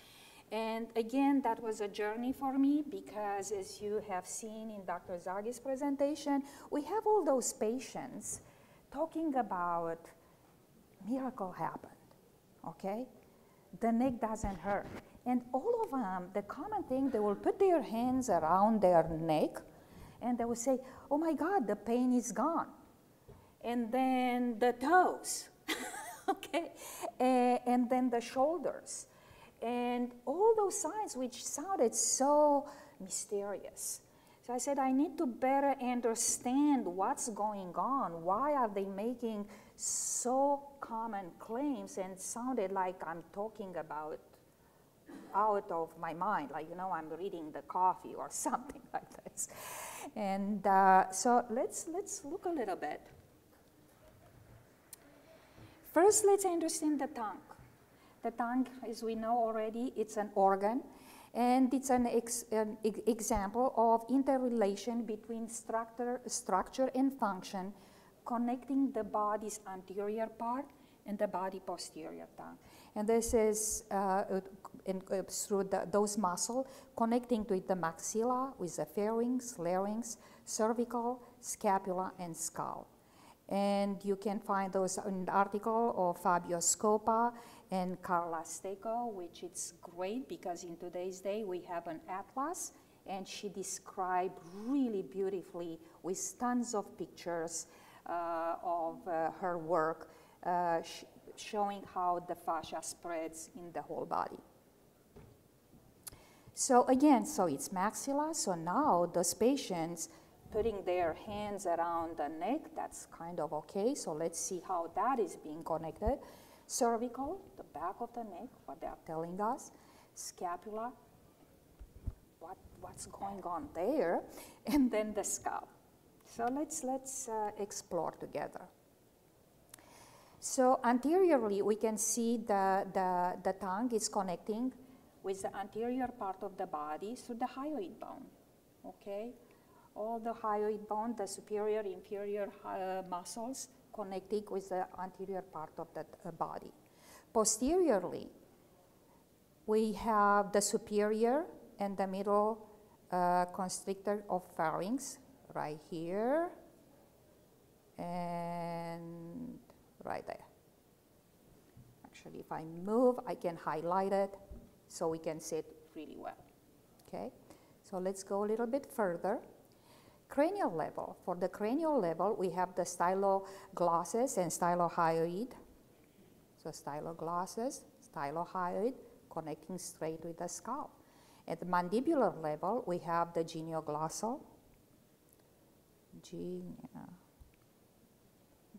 And again, that was a journey for me because, as you have seen in Dr. Zaghi's presentation, we have all those patients talking about miracle happened, okay? The neck doesn't hurt. And all of them, the common thing, they will put their hands around their neck and they will say, oh my God, the pain is gone. And then the toes, okay? And then the shoulders. And all those signs which sounded so mysterious. So I said, I need to better understand what's going on. Why are they making so common claims and sounded like I'm talking about out of my mind, like, you know, I'm reading the coffee or something like this. And so let's look a little bit. First, let's understand the tongue. The tongue, as we know already, it's an organ. And it's an example of interrelation between structure and function, connecting the body's anterior part and the body posterior tongue. And this is through those muscles, connecting to the maxilla with the pharynx, larynx, cervical, scapula, and skull. And you can find those in the article of Fabio Scopa and Carlos Stecco, which is great because in today's day we have an atlas, and she described really beautifully with tons of pictures of her work showing how the fascia spreads in the whole body. So again, so it's maxilla, so now those patients putting their hands around the neck, that's kind of okay, so let's see how that is being connected. Cervical, the back of the neck, what they are telling us. Scapula, what's going on there, and then the scalp. So let's explore together. So anteriorly, we can see the tongue is connecting with the anterior part of the body through the hyoid bone, okay? All the hyoid bone, the superior, inferior muscles, connecting with the anterior part of the body. Posteriorly, we have the superior and the middle constrictor of pharynx right here and right there. Actually, if I move, I can highlight it so we can see it really well, okay? So let's go a little bit further. Cranial level. For the cranial level, we have the styloglosses and stylohyoid. So styloglosses, stylohyoid, connecting straight with the skull. At the mandibular level, we have the genioglosal.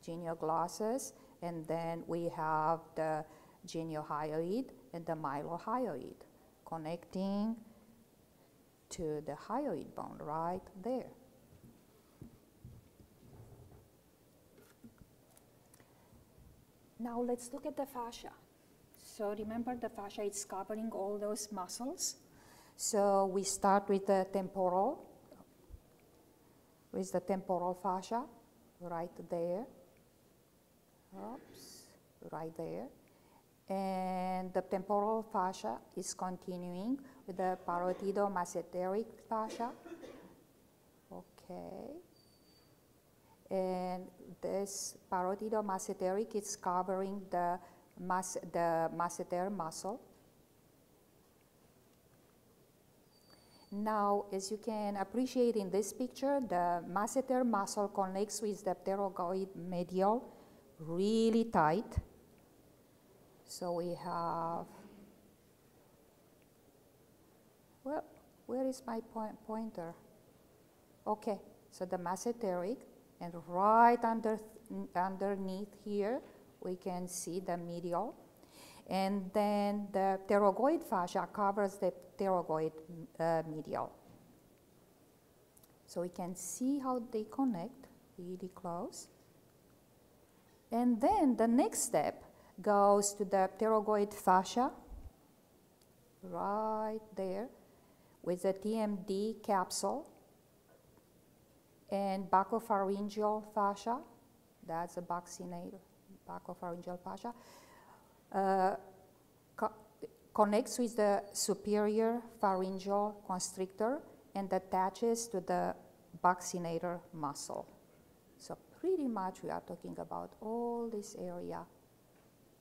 Genioglosses, and then we have the geniohyoid and the mylohyoid, connecting to the hyoid bone right there. Now let's look at the fascia. So remember the fascia is covering all those muscles. So we start with the temporal fascia, right there. Oops, right there. And the temporal fascia is continuing with the parotidomaceteric fascia. Okay. And this parotidomaceteric is covering the masseter muscle, Now, as you can appreciate in this picture, the masseter muscle connects with the pterygoid medial really tight. So we have, well, where is my pointer? Okay, so the masseteric, and right underneath here, we can see the medial. And then the pterygoid fascia covers the pterygoid medial. So we can see how they connect really close. And then the next step goes to the pterygoid fascia, right there, with the TMD capsule and buccopharyngeal fascia. That's a buccinate buccopharyngeal fascia. Connects with the superior pharyngeal constrictor and attaches to the buccinator muscle. So pretty much we are talking about all this area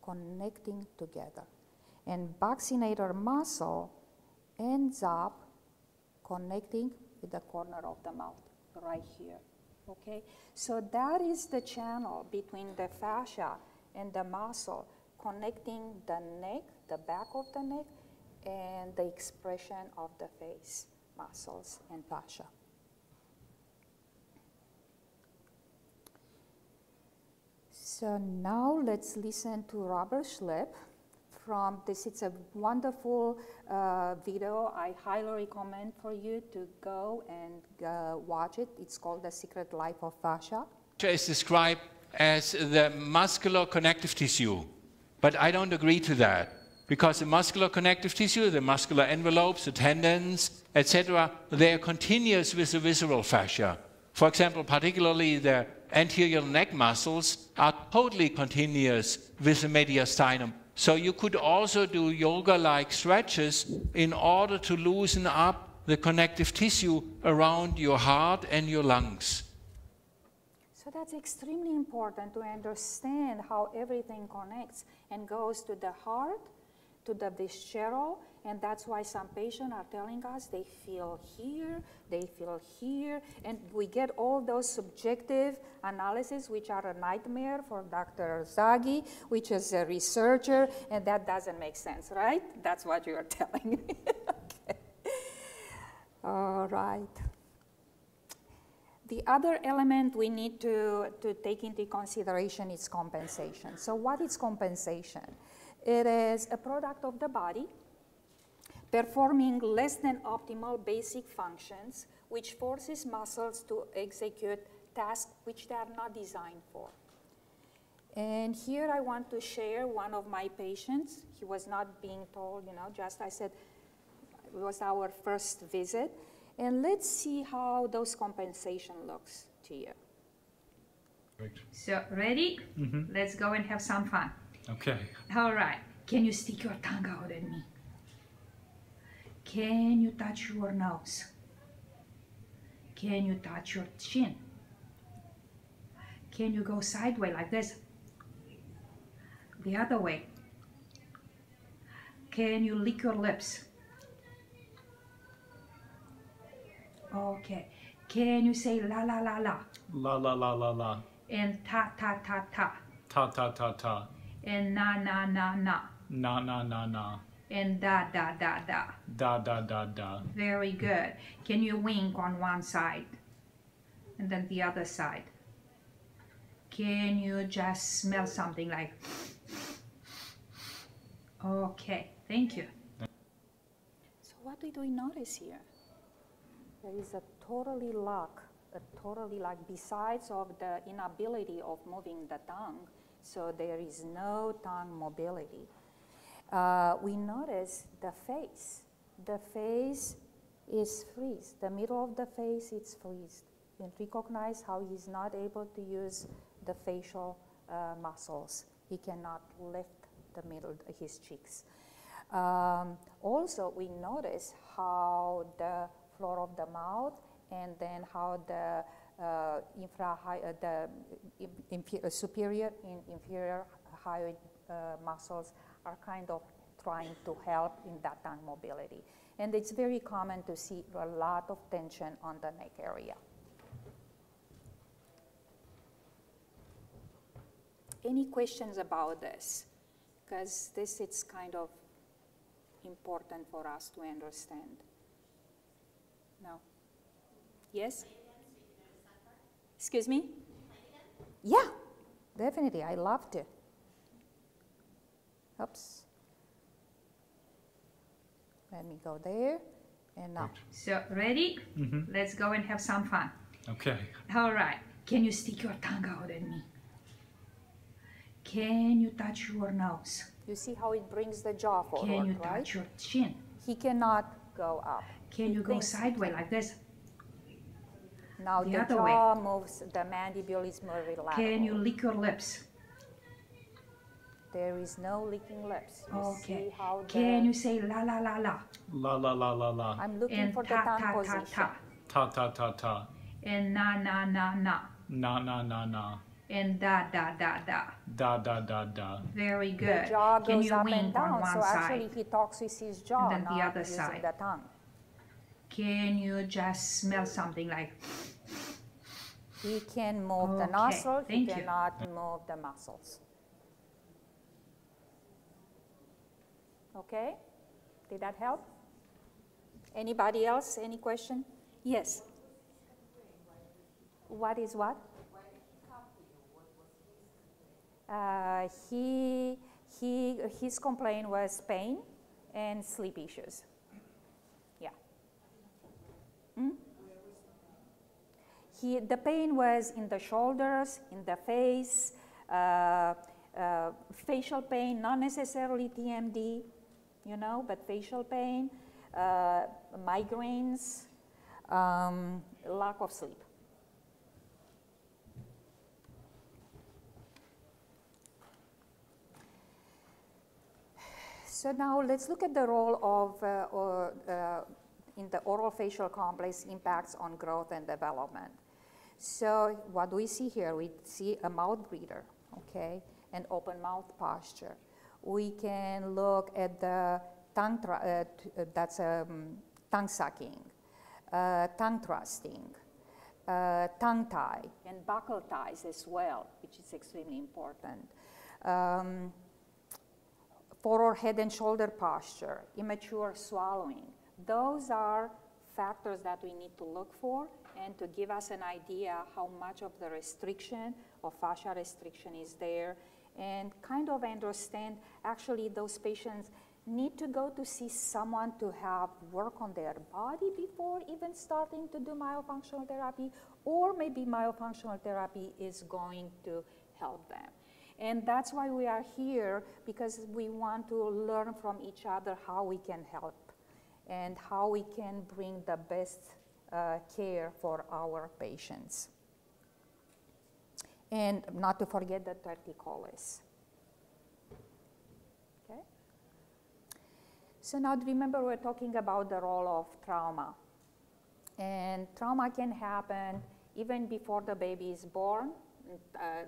connecting together. And buccinator muscle ends up connecting with the corner of the mouth right here, okay? So that is the channel between the fascia and the muscle, connecting the neck, the back of the neck, and the expression of the face, muscles, and fascia. So now let's listen to Robert Schlepp from this. It's a wonderful video. I highly recommend for you to go and watch it. It's called The Secret Life of Fascia. Fascia is described as the muscular connective tissue. But I don't agree to that, because the muscular connective tissue, the muscular envelopes, the tendons, etc., they are continuous with the visceral fascia. For example, particularly the anterior neck muscles are totally continuous with the mediastinum. So you could also do yoga-like stretches in order to loosen up the connective tissue around your heart and your lungs. So that's extremely important to understand how everything connects and goes to the heart, to the visceral, and that's why some patients are telling us they feel here, and we get all those subjective analyses which are a nightmare for Dr. Zaghi, which is a researcher, and that doesn't make sense, right? That's what you are telling me. Okay. All right. The other element we need to take into consideration is compensation. So what is compensation? It is a product of the body performing less than optimal basic functions, which forces muscles to execute tasks which they are not designed for. And here I want to share one of my patients. He was not being told, you know, just I said, it was our first visit. And let's see how those compensation looks to you. Great. So ready? Mm-hmm. Let's go and have some fun. Okay. All right. Can you stick your tongue out at me? Can you touch your nose? Can you touch your chin? Can you go sideways like this? The other way. Can you lick your lips? Okay. Can you say la la la la? La la la la la. And ta ta ta ta. Ta ta ta ta. And na na na na. Na na na na. And da da da da. Da da da da. Very good. Can you wink on one side? And then the other side. Can you just smell something like? Okay. Thank you. So what did we notice here? There is a totally lack, besides of the inability of moving the tongue, so there is no tongue mobility. We notice the face. The face is freezed. The middle of the face, it's freezed. You recognize how he's not able to use the facial muscles. He cannot lift the middle of his cheeks. Also, we notice how the floor of the mouth, and then how the superior and inferior hyoid muscles are kind of trying to help in that tongue mobility. And it's very common to see a lot of tension on the neck area. Any questions about this? Because this is kind of important for us to understand. No? Yes? Excuse me? Yeah, definitely. I loved it. Oops. Let me go there and now. So, ready? Mm-hmm. Let's go and have some fun. Okay. All right. Can you stick your tongue out at me? Can you touch your nose? You see how it brings the jaw forward, right? Can you touch your chin? He cannot go up. Can you go sideways like this? Now the jaw moves, the mandible is more relaxed. Can you lick your lips? There is no licking lips. Okay. Can you say la la la la? La la la la la. I'm looking for the tongue position. Ta ta ta ta. And na na na na. Na na na na. And da da da da. Da da da da. Very good. The jaw goes up and down. So actually he talks with his jaw, and then the other side, the tongue. Can you just smell something like? He can move the nostrils. He cannot move the muscles. Okay, did that help? Anybody else? Any question? Yes. What is what? Why did he come to you? What was his complaint? His complaint was pain and sleep issues. Yeah. Hmm? The pain was in the shoulders, in the face, facial pain, not necessarily TMD. You know, but facial pain, migraines, lack of sleep. So now let's look at the role of in the oral facial complex impacts on growth and development. So what do we see here? We see a mouth breather, okay, and open mouth posture. We can look at the tongue, that's tongue sucking, tongue thrusting, tongue tie, and buckle ties as well, which is extremely important. Forehead, head and shoulder posture, immature swallowing. Those are factors that we need to look for and to give us an idea how much of the restriction or fascia restriction is there, and kind of understand actually those patients need to go to see someone to have work on their body before even starting to do myofunctional therapy, or maybe myofunctional therapy is going to help them. And that's why we are here, because we want to learn from each other how we can help and how we can bring the best care for our patients. And not to forget the torticollis. Okay? So now remember, we're talking about the role of trauma. And trauma can happen even before the baby is born,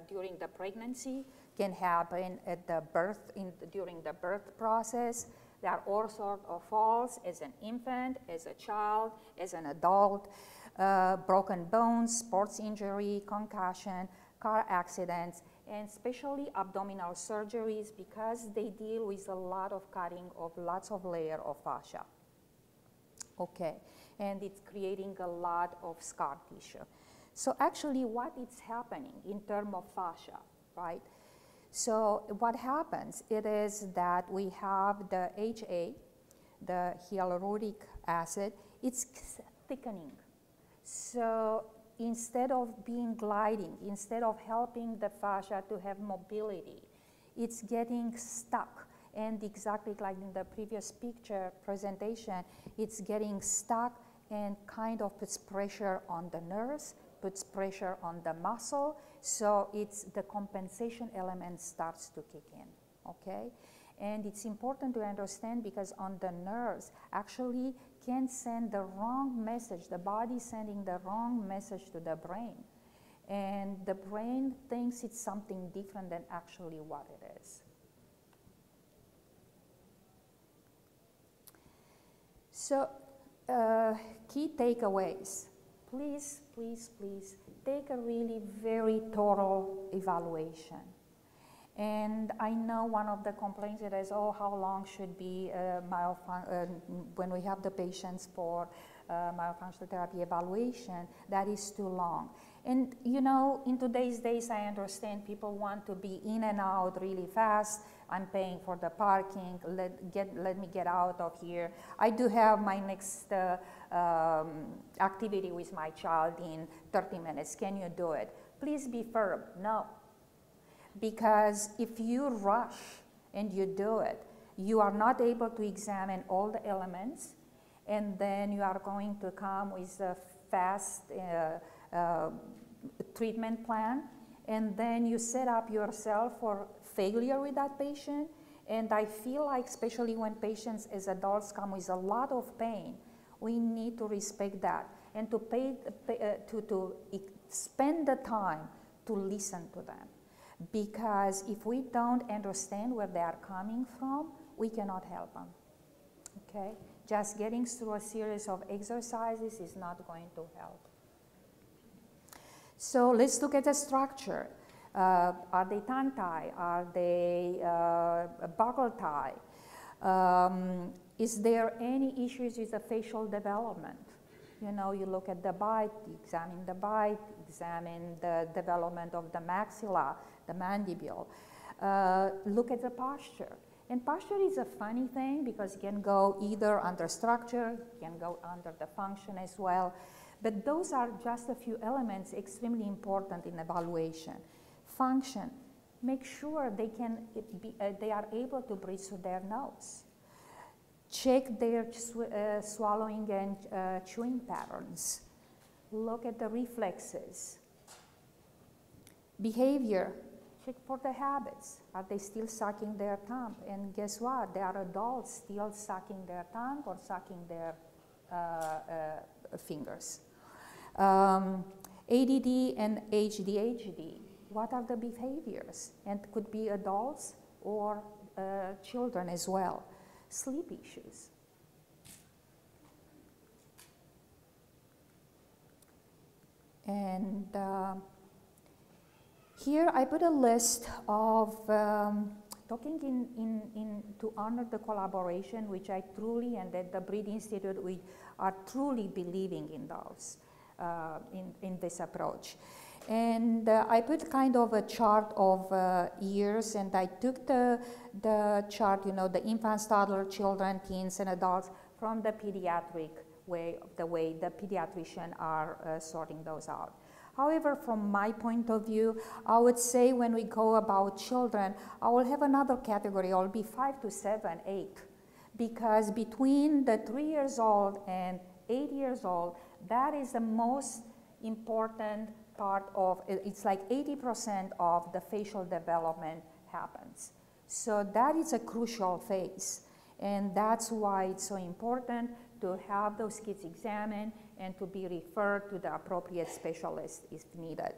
during the pregnancy, can happen at the birth, during the birth process. There are all sorts of falls as an infant, as a child, as an adult, broken bones, sports injury, concussion, car accidents, and especially abdominal surgeries, because they deal with a lot of cutting of lots of layers of fascia. Okay, and it's creating a lot of scar tissue. So actually what is happening in terms of fascia, right? So what happens, it is that we have the HA, the hyaluronic acid, it's thickening. So instead of being gliding, instead of helping the fascia to have mobility, it's getting stuck. And exactly like in the previous picture presentation, it's getting stuck and kind of puts pressure on the nerves, puts pressure on the muscle. So it's the compensation element starts to kick in, okay? And it's important to understand, because on the nerves, actually can send the wrong message, the body sending the wrong message to the brain. And the brain thinks it's something different than actually what it is. So key takeaways, please take a really very thorough evaluation. And I know one of the complaints that is, oh, how long should be when we have the patients for myofunctional therapy evaluation, that is too long. And you know, in today's days, I understand people want to be in and out really fast. I'm paying for the parking, let me get out of here. I do have my next activity with my child in 30 minutes, can you do it? Please be firm, no. Because if you rush and you do it, you are not able to examine all the elements, and then you are going to come with a fast treatment plan, and then you set up yourself for failure with that patient. And I feel like, especially when patients as adults come with a lot of pain, we need to respect that and to spend the time to listen to them. Because if we don't understand where they are coming from, we cannot help them, okay? Just getting through a series of exercises is not going to help. So let's look at the structure. Are they tongue-tie? Are they buckle tie? Is there any issues with the facial development? You know, you look at the bite, examine the development of the maxilla, the mandible. Look at the posture. And posture is a funny thing because it can go either under structure, it can go under the function as well. But those are just a few elements extremely important in evaluation. Function, make sure they are able to breathe through their nose. Check their swallowing and chewing patterns. Look at the reflexes. Behavior, check for the habits. Are they still sucking their thumb? And guess what? They are adults still sucking their thumb or sucking their fingers. ADD and ADHD, what are the behaviors? And could be adults or children as well. Sleep issues. And here I put a list of talking to honor the collaboration, which I truly, and at the Breathe Institute, we are truly believing in those, in this approach. And I put kind of a chart of years, and I took the chart, you know, the infants, toddlers, children, teens, and adults from the pediatric way, the way the pediatrician are sorting those out. However, from my point of view, I would say when we go about children, I will have another category. I'll be 5 to 7, 8, because between the 3 years old and 8 years old, that is the most important part of, it's like 80% of the facial development happens. So that is a crucial phase. And that's why it's so important to have those kids examined and to be referred to the appropriate specialist if needed.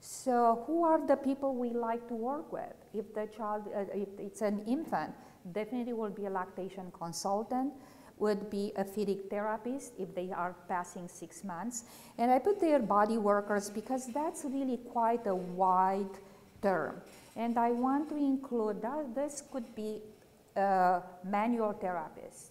So who are the people we like to work with? If the child, if it's an infant, definitely will be a lactation consultant, would be a phytic therapist if they are passing 6 months. And I put their body workers because that's really quite a wide term. And I want to include that this could be manual therapists,